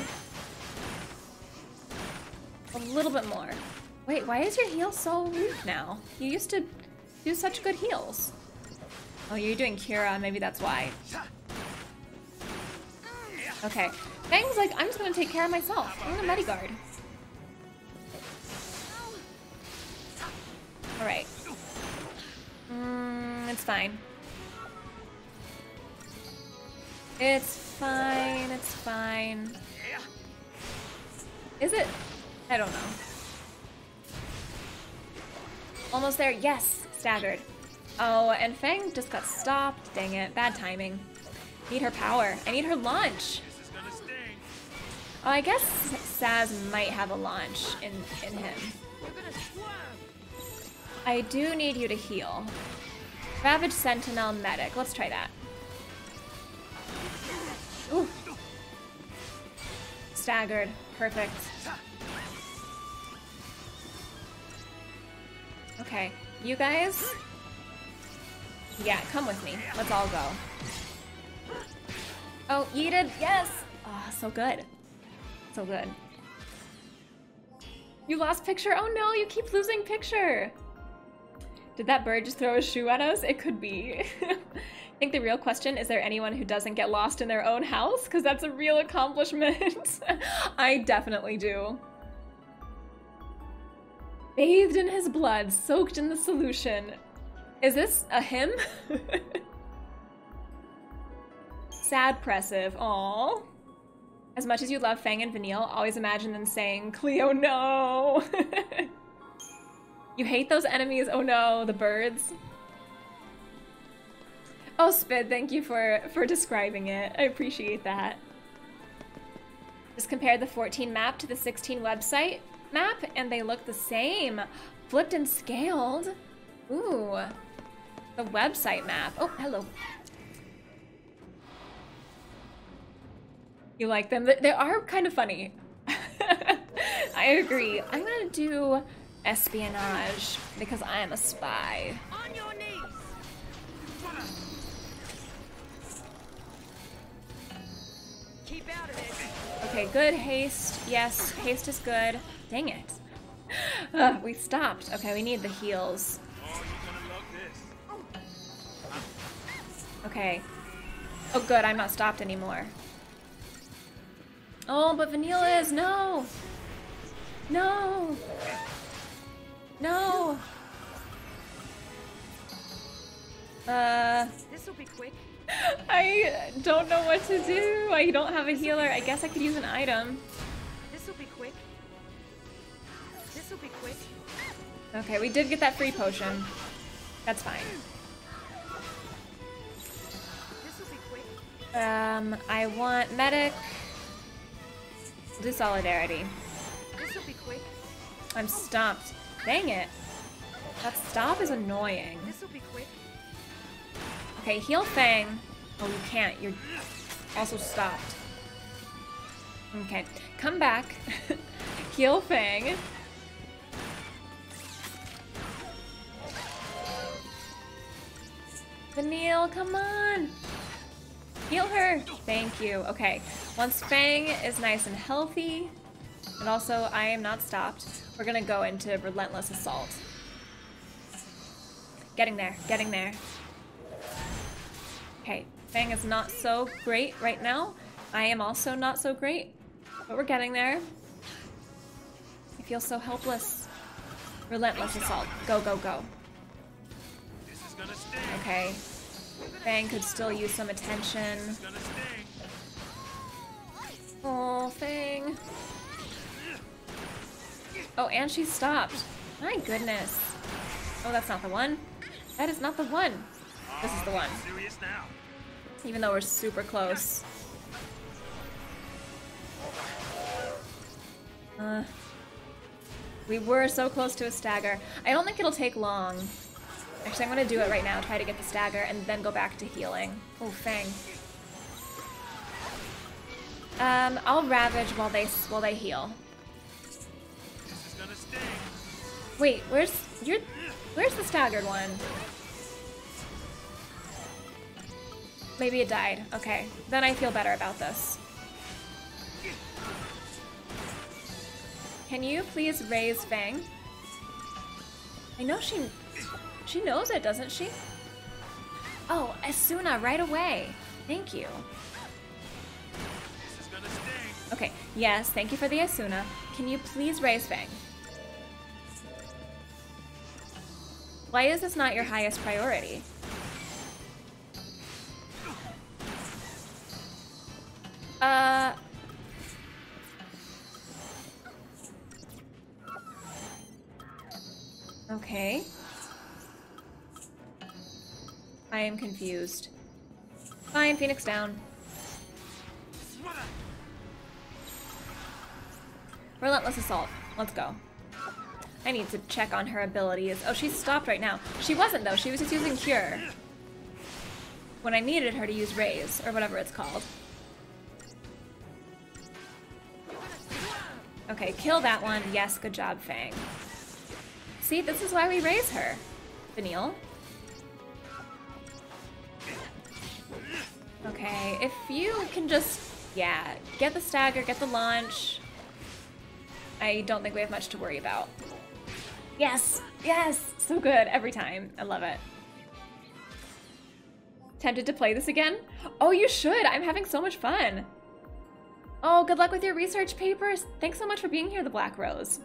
A little bit more. Wait, why is your heal so weak now? You used to do such good heals. Oh, you're doing Kira. Maybe that's why. Okay. Fang's like, I'm just gonna take care of myself. I'm gonna Medigard. Alright. Mmm, it's fine. It's fine, it's fine. Is it? I don't know. Almost there. Yes! Staggered. Oh, and Fang just got stopped. Dang it. Bad timing. Need her power. I need her launch. Oh, I guess Sazh might have a launch in, in him. I do need you to heal. Ravage, Sentinel, Medic. Let's try that. Ooh. Staggered. Perfect. Okay. You guys? Yeah, come with me. Let's all go. Oh, yeeted. Yes! Oh, so good. So good. You lost picture? Oh no, you keep losing picture! Did that bird just throw a shoe at us? It could be. I think the real question is, there anyone who doesn't get lost in their own house? Because that's a real accomplishment. I definitely do. Bathed in his blood, soaked in the solution. Is this a hymn? Sad pressive. Aww. As much as you love Fang and Vanille, always imagine them saying, Cleo, no! You hate those enemies, oh no, the birds. Oh, Spid, thank you for, for describing it. I appreciate that. Just compared the fourteen map to the sixteen website map, and they look the same. Flipped and scaled. Ooh. The website map. Oh, hello. You like them? They are kind of funny. I agree. I'm gonna do espionage because I am a spy. On your knees. Keep out of it. Okay, good haste. Yes, haste is good. Dang it. Uh, we stopped. Okay, we need the heals. Okay. Oh, good. I'm not stopped anymore. Oh, but Vanille is. No! No! No! Uh. This will be quick. I don't know what to do. I don't have a healer. I guess I could use an item. This will be quick. This will be quick. Okay, we did get that free potion. That's fine. This will be quick. Um, I want Medic. Do Solidarity. This will be quick. I'm stopped. Dang it. That stop is annoying. This will be quick. Okay, heal Fang. Oh, you can't. You're also stopped. Okay, come back. Heal Fang. Vanille, come on. Heal her. Thank you. Okay, once Fang is nice and healthy, and also I am not stopped, we're gonna go into Relentless Assault. Getting there, getting there. Okay, Fang is not so great right now. I am also not so great, but we're getting there. I feel so helpless. Relentless Assault. Go, go, go. Okay. Fang could still use some attention. Oh, Fang. Oh, and she stopped. My goodness. Oh, that's not the one. That is not the one. This is the one. Even though we're super close. Uh, we were so close to a stagger. I don't think it'll take long. Actually, I'm gonna do it right now, try to get the stagger, and then go back to healing. Oh, Fang. Um, I'll ravage while they while they heal. This is gonna sting. Wait, where's your where's the staggered one? Maybe it died. Okay, then I feel better about this. Can you please raise Fang? I know she. She knows it, doesn't she? Oh, Asuna, right away. Thank you. Okay, yes, thank you for the Asuna. Can you please raise Fang? Why is this not your highest priority? Uh... Okay. I am confused. Fine, Phoenix down. Relentless Assault. Let's go. I need to check on her abilities. Oh, she's stopped right now. She wasn't, though. She was just using Cure. When I needed her to use Raise, or whatever it's called. Okay, kill that one. Yes, good job, Fang. See, this is why we raise her. Vanille. Okay, if you can just, yeah, get the stagger, get the launch. I don't think we have much to worry about. Yes, yes, so good every time. I love it. Tempted to play this again? Oh, you should. I'm having so much fun. Oh, good luck with your research papers. Thanks so much for being here, the Black Rose.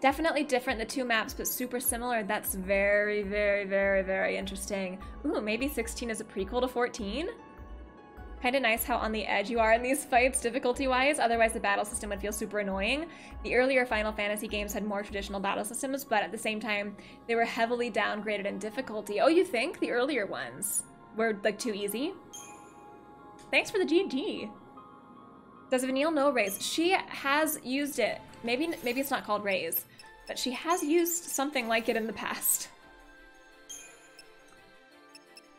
Definitely different, the two maps, but super similar. That's very, very, very, very interesting. Ooh, maybe sixteen is a prequel to fourteen? Kind of nice how on the edge you are in these fights, difficulty-wise. Otherwise, the battle system would feel super annoying. The earlier Final Fantasy games had more traditional battle systems, but at the same time, they were heavily downgraded in difficulty. Oh, you think? The earlier ones were, like, too easy? Thanks for the G G. Does Vanille know Raise? She has used it. Maybe, maybe it's not called Raise. But she has used something like it in the past.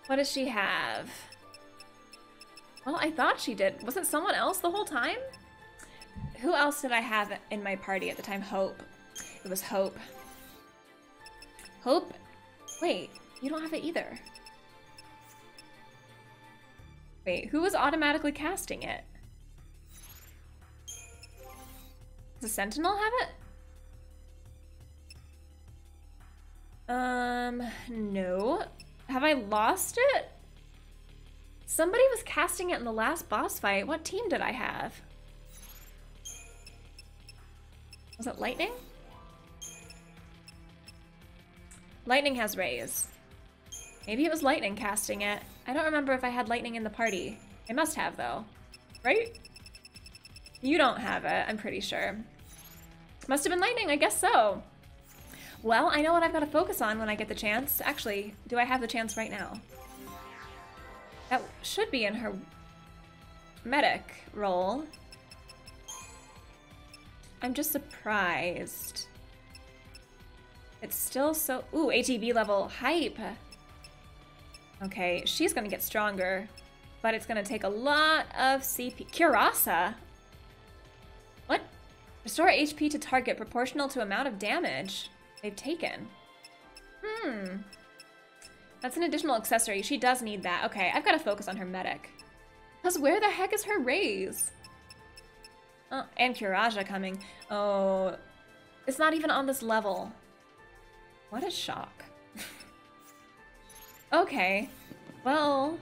What does she have? Well, I thought she did. Wasn't someone else the whole time? Who else did I have in my party at the time? Hope. It was Hope. Hope? Wait, you don't have it either. Wait, who was automatically casting it? Does Sentinel have it? Um, no. Have I lost it? Somebody was casting it in the last boss fight. What team did I have? Was it Lightning? Lightning has Raise. Maybe it was Lightning casting it. I don't remember if I had Lightning in the party. I must have, though. Right? You don't have it, I'm pretty sure. Must have been Lightning, I guess so. Well, I know what I've got to focus on when I get the chance. Actually, do I have the chance right now? That should be in her medic role. I'm just surprised. It's still so... Ooh, A T B level hype. Okay, she's going to get stronger, but it's going to take a lot of C P. Curasa? What? Restore H P to target proportional to amount of damage they've taken. Hmm. That's an additional accessory. She does need that. Okay, I've got to focus on her medic. Because where the heck is her raise? Oh, and Kuraja coming. Oh, it's not even on this level. What a shock. Okay. Well,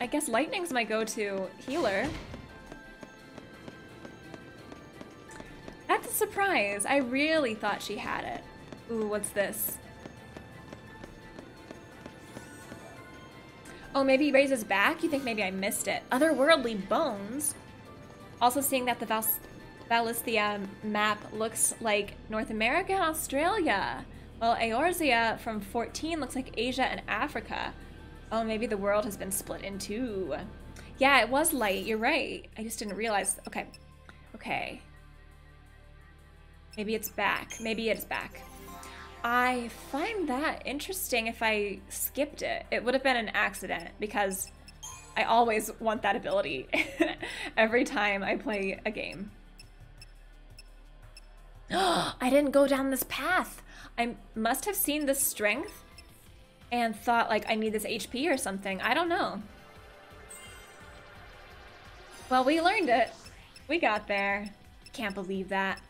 I guess Lightning's my go-to healer. That's a surprise. I really thought she had it. Ooh, what's this? Oh, maybe he raises back? You think maybe I missed it. Otherworldly Bones. Also seeing that the Val Valisthea map looks like North America and Australia. Well, Eorzea from fourteen looks like Asia and Africa. Oh, maybe the world has been split in two. Yeah, it was light. You're right. I just didn't realize. Okay. Okay. Maybe it's back. Maybe it's back. I find that interesting if I skipped it. It would have been an accident because I always want that ability every time I play a game. I didn't go down this path. I must have seen this strength and thought like I need this H P or something. I don't know. Well, we learned it. We got there. Can't believe that.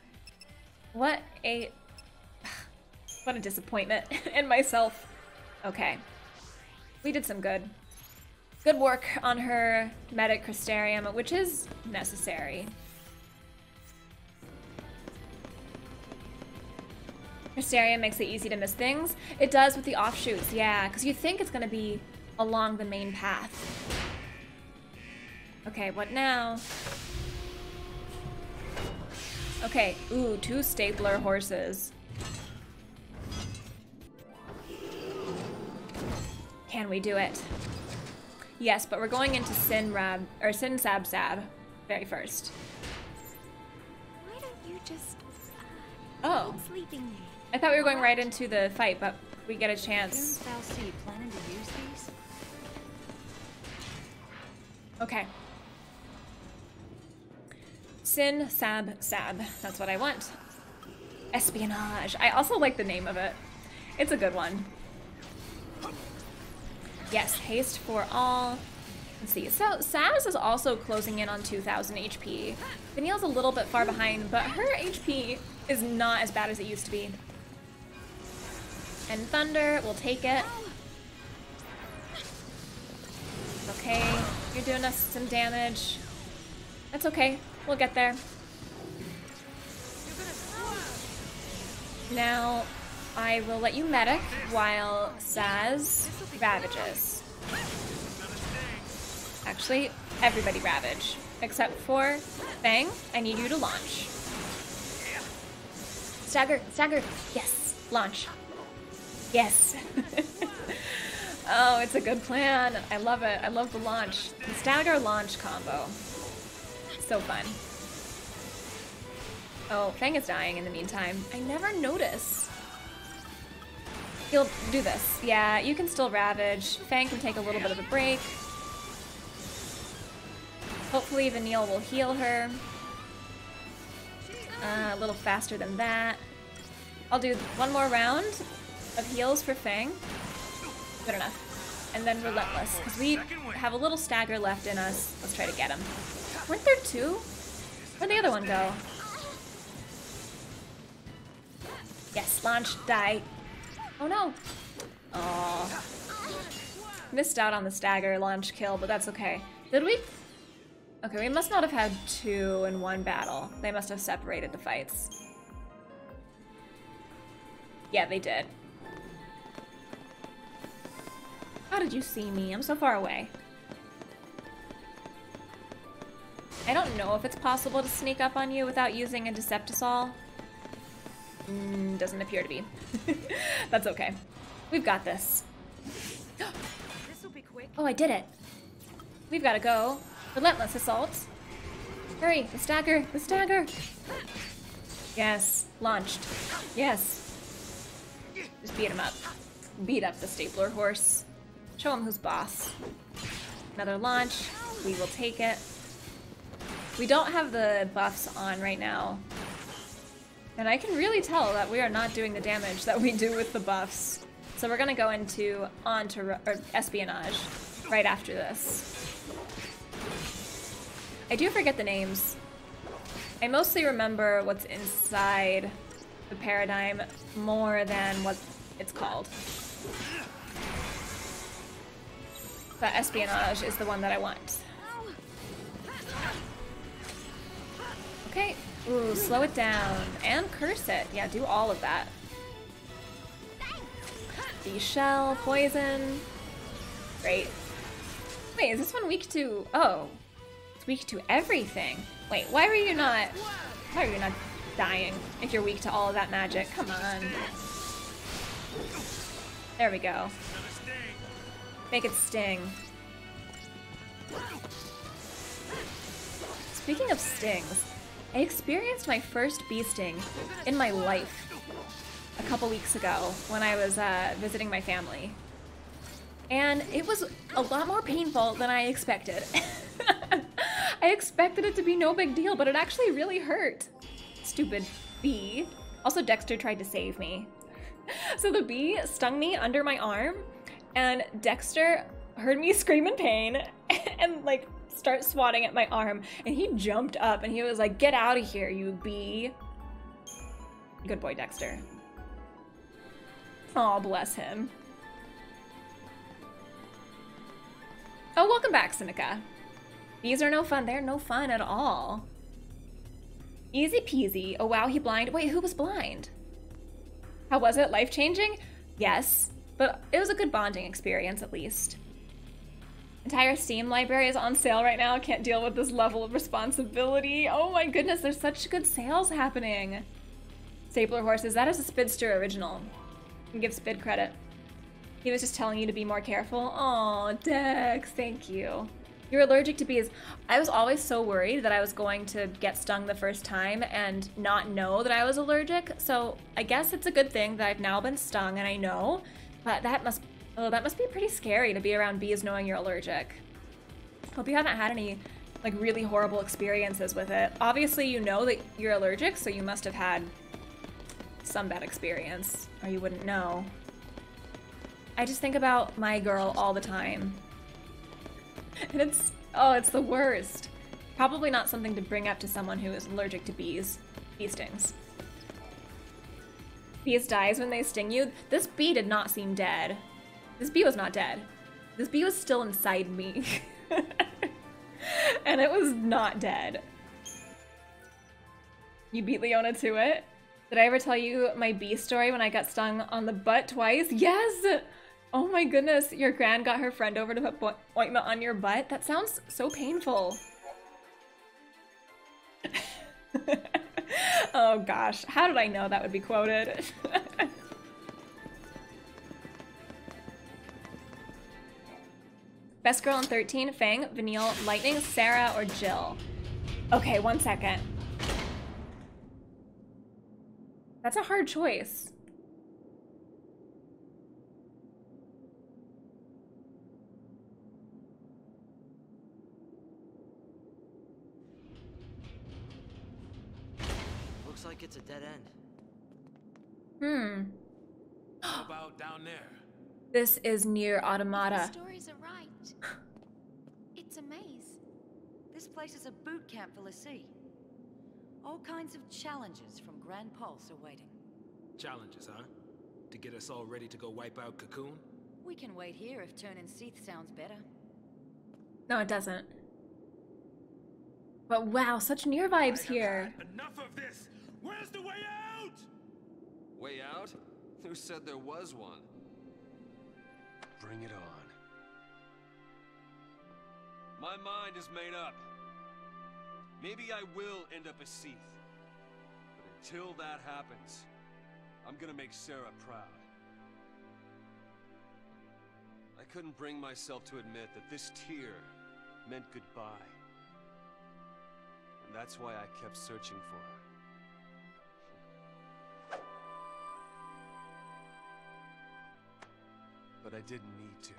What a... What a disappointment in myself. Okay. We did some good. Good work on her Medic Crystarium, which is necessary. Crystarium makes it easy to miss things. It does with the offshoots, yeah, because you think it's going to be along the main path. Okay, what now? Okay, ooh, two stapler horses. Can we do it? Yes, but we're going into Sin Rab or Sin Sab Sab very first. Why don't you just uh, oh, sleeping. I thought we were going right into the fight, but we get a chance. Planning to use these? Okay. Sin Sab Sab. That's what I want. Espionage. I also like the name of it. It's a good one. Yes, haste for all. Let's see. So Sazh is also closing in on two thousand H P. Vanille's a little bit far behind, but her H P is not as bad as it used to be. And Thunder, we'll take it. Okay, you're doing us some damage. That's okay. We'll get there. Now, I will let you medic while Sazh ravages. Actually, everybody ravage. Except for Fang, I need you to launch. Stagger, stagger, yes, launch. Yes. Oh, it's a good plan. I love it. I love the launch. The stagger launch combo. So fun. Oh, Fang is dying in the meantime. I never notice. He'll do this. Yeah, you can still ravage. Fang can take a little bit of a break. Hopefully Vanille will heal her. Uh, a little faster than that. I'll do one more round of heals for Fang. Good enough. And then Relentless, because we have a little stagger left in us. Let's try to get him. Weren't there two? Where'd the other one go? Yes, launch, die. Oh no! Oh, missed out on the stagger launch kill, but that's okay. Did we? Okay, we must not have had two in one battle. They must have separated the fights. Yeah, they did. How did you see me? I'm so far away. I don't know if it's possible to sneak up on you without using a Deceptisol. Mm, doesn't appear to be. That's okay. We've got this. This'll be quick. Oh, I did it. We've got to go. Relentless assault. Hurry, the stagger, the stagger. Yes, launched. Yes. Just beat him up. Beat up the stapler horse. Show him who's boss. Another launch. We will take it. We don't have the buffs on right now. And I can really tell that we are not doing the damage that we do with the buffs. So we're gonna go into on to or espionage right after this. I do forget the names. I mostly remember what's inside the paradigm more than what it's called. But espionage is the one that I want. Okay. Ooh, slow it down. And curse it. Yeah, do all of that. The shell, poison. Great. Wait, is this one weak to... Oh. It's weak to everything. Wait, why were you not... Why are you not dying if you're weak to all of that magic? Come on. There we go. Make it sting. Speaking of stings... I experienced my first bee sting in my life a couple weeks ago when I was uh, visiting my family. And it was a lot more painful than I expected. I expected it to be no big deal, but it actually really hurt. Stupid bee. Also, Dexter tried to save me. So the bee stung me under my arm, and Dexter heard me scream in pain and like start swatting at my arm, and he jumped up and he was like, "Get out of here, you bee." Good boy, Dexter. Oh, bless him. Oh, welcome back, Seneca. These are no fun. They're no fun at all. Easy peasy. Oh, wow, he blind. Wait, who was blind? How was it? Life-changing? Yes, but it was a good bonding experience, at least. Entire Steam library is on sale right now. I can't deal with this level of responsibility. Oh my goodness, there's such good sales happening. Stapler horses. That is a Spidster original. You can give Spid credit. He was just telling you to be more careful. Aw, Dex, thank you. You're allergic to bees. I was always so worried that I was going to get stung the first time and not know that I was allergic. So I guess it's a good thing that I've now been stung and I know. But that must, oh, that must be pretty scary to be around bees knowing you're allergic. Hope you haven't had any like really horrible experiences with it. Obviously you know that you're allergic, so you must have had some bad experience or you wouldn't know. I just think about my girl all the time. And it's, oh, it's the worst. Probably not something to bring up to someone who is allergic to bees. Bee stings. Bees dies when they sting you. This bee did not seem dead. This bee was not dead. This bee was still inside me. And it was not dead. You beat Leona to it? Did I ever tell you my bee story when I got stung on the butt twice? Yes! Oh my goodness, your gran got her friend over to put bo ointment on your butt? That sounds so painful. Oh gosh, how did I know that would be quoted? Best girl in thirteen, Fang, Vanille, Lightning, Serah, or Jill? Okay, one second. That's a hard choice. Looks like it's a dead end. Hmm. How about down there? This is near Automata. The stories are right. It's a maze. This place is a boot camp for Lassie. All kinds of challenges from Grand Pulse are waiting. Challenges, huh? To get us all ready to go wipe out Cocoon? We can wait here if Turn and Seath sounds better. No, it doesn't. But wow, such near vibes here. Enough of this! Where's the way out? Way out? Who said there was one? Bring it on. My mind is made up. Maybe I will end up a Seath. But until that happens, I'm gonna make Serah proud. I couldn't bring myself to admit that this tear meant goodbye. And that's why I kept searching for her. But I didn't need to.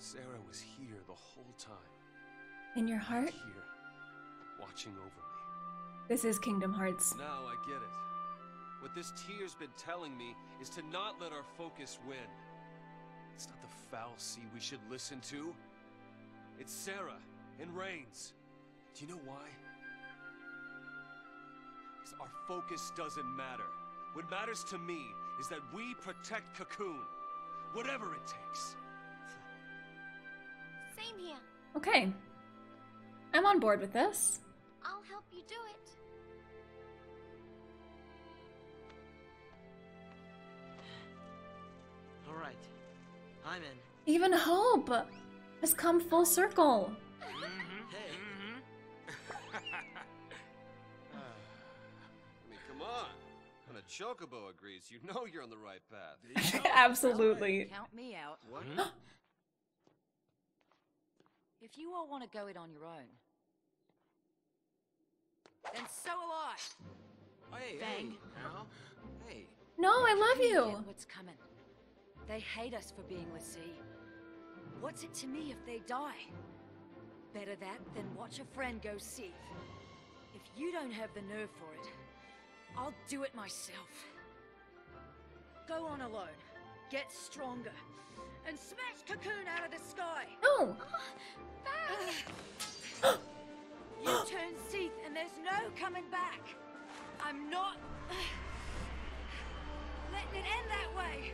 Serah was here the whole time. In your heart? Here, watching over me. This is Kingdom Hearts. Now I get it. What this tear's been telling me is to not let our focus win. It's not the foul sea we should listen to. It's Serah and Reigns. Do you know why? Because our focus doesn't matter. What matters to me is that we protect Cocoon. Whatever it takes. Same here. Okay. I'm on board with this. I'll help you do it. All right. I'm in. Even Hope has come full circle. Mm-hmm. Hey. Mm-hmm. uh, I mean, come on. When a Chocobo agrees, you know you're on the right path. Absolutely. Count me out. What? If you all want to go it on your own, then so will I. Hey, Bang. Hey, now. Hey. No, I love you. What's coming? They hate us for being with Lassie. What's it to me if they die? Better that than watch a friend go Seath. If you don't have the nerve for it, I'll do it myself. Go on alone. Get stronger. And smash Cocoon out of the sky. No! Oh, you turn Seath and there's no coming back. I'm not letting it end that way.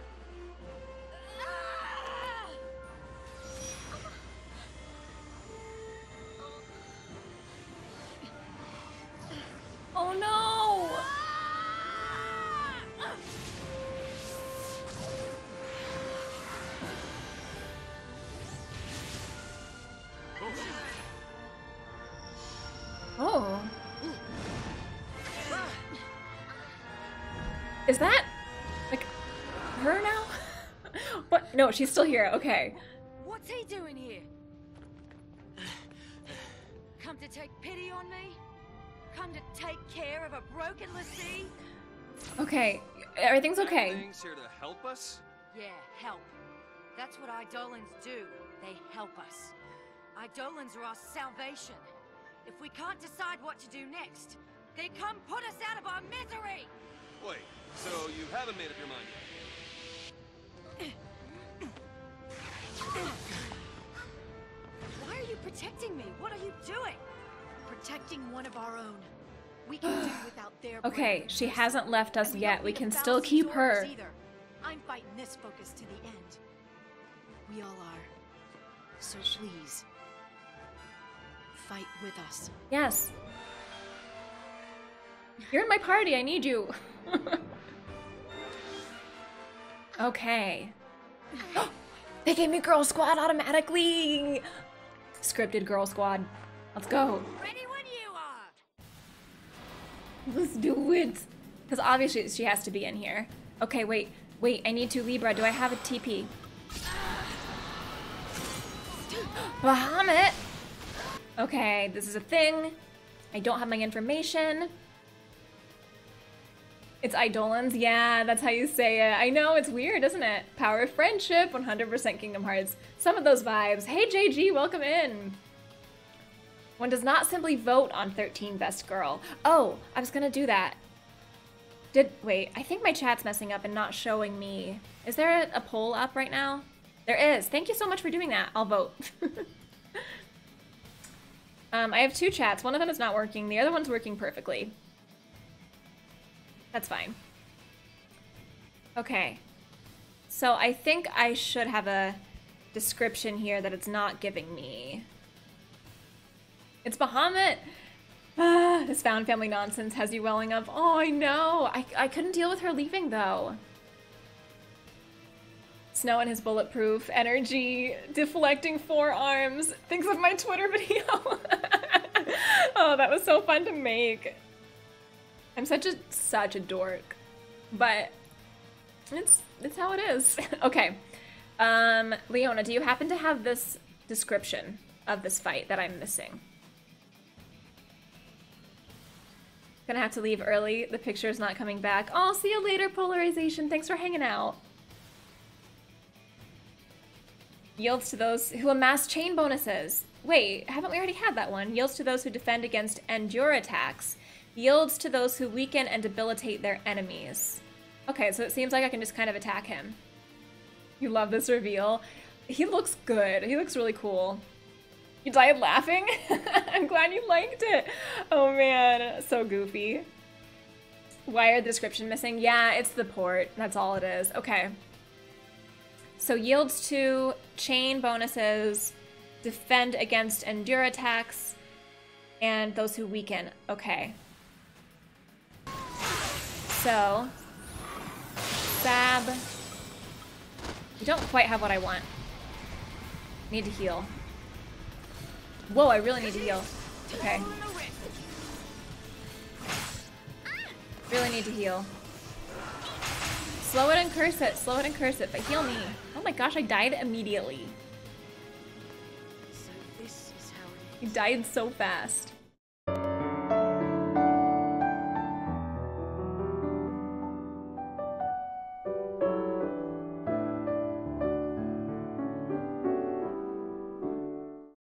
Is that, like, her now? What? No, she's still here. Okay. What's he doing here? Come to take pity on me? Come to take care of a broken Lassie? Okay. Everything's okay. Everything's here to help us? Yeah, help. That's what Eidolons do. They help us. Eidolons are our salvation. If we can't decide what to do next, they come put us out of our misery! Wait, so you haven't made up your mind yet? Why are you protecting me? What are you doing? Protecting one of our own. We can do without their okay, she hasn't left us yet. We can still keep her. Either. I'm fighting this focus to the end. We all are. So please, fight with us. Yes. You're in my party. I need you. Okay. They gave me Girl Squad automatically. Scripted Girl Squad. Let's go. Ready when you are. Let's do it. Because obviously she has to be in here. Okay, wait. Wait, I need to Libra. Do I have a T P? Bahamut. Okay, this is a thing. I don't have my information. It's Eidolons. Yeah, that's how you say it. I know, it's weird, isn't it? Power of friendship, one hundred percent Kingdom Hearts. Some of those vibes. Hey, J G, welcome in. One does not simply vote on thirteen Best Girl. Oh, I was gonna do that. Did, wait, I think my chat's messing up and not showing me. Is there a, a poll up right now? There is. Thank you so much for doing that. I'll vote. um, I have two chats. One of them is not working. The other one's working perfectly. That's fine. Okay. So I think I should have a description here that it's not giving me. It's Bahamut. Ah, this found family nonsense has you welling up. Oh, I know. I, I couldn't deal with her leaving, though. Snow and his bulletproof energy, deflecting forearms. Thinks of my Twitter video. Oh, that was so fun to make. I'm such a such a dork, but it's it's how it is. Okay, um, Leona, do you happen to have this description of this fight that I'm missing? Gonna have to leave early. The picture is not coming back. I'll see you later, Polarization. Thanks for hanging out. Yields to those who amass chain bonuses. Wait, haven't we already had that one? Yields to those who defend against endure attacks. Yields to those who weaken and debilitate their enemies. Okay, so it seems like I can just kind of attack him. You love this reveal. He looks good. He looks really cool. You died laughing? I'm glad you liked it. Oh man, so goofy. Why are the description missing? Yeah, it's the port. That's all it is. Okay. So yields to chain bonuses, defend against endure attacks, and those who weaken. Okay. So, sab. You don't quite have what I want. Need to heal. Whoa, I really need to heal. Okay. Really need to heal. Slow it and curse it, slow it and curse it, but heal me. Oh my gosh, I died immediately. So this is how it is. You died so fast.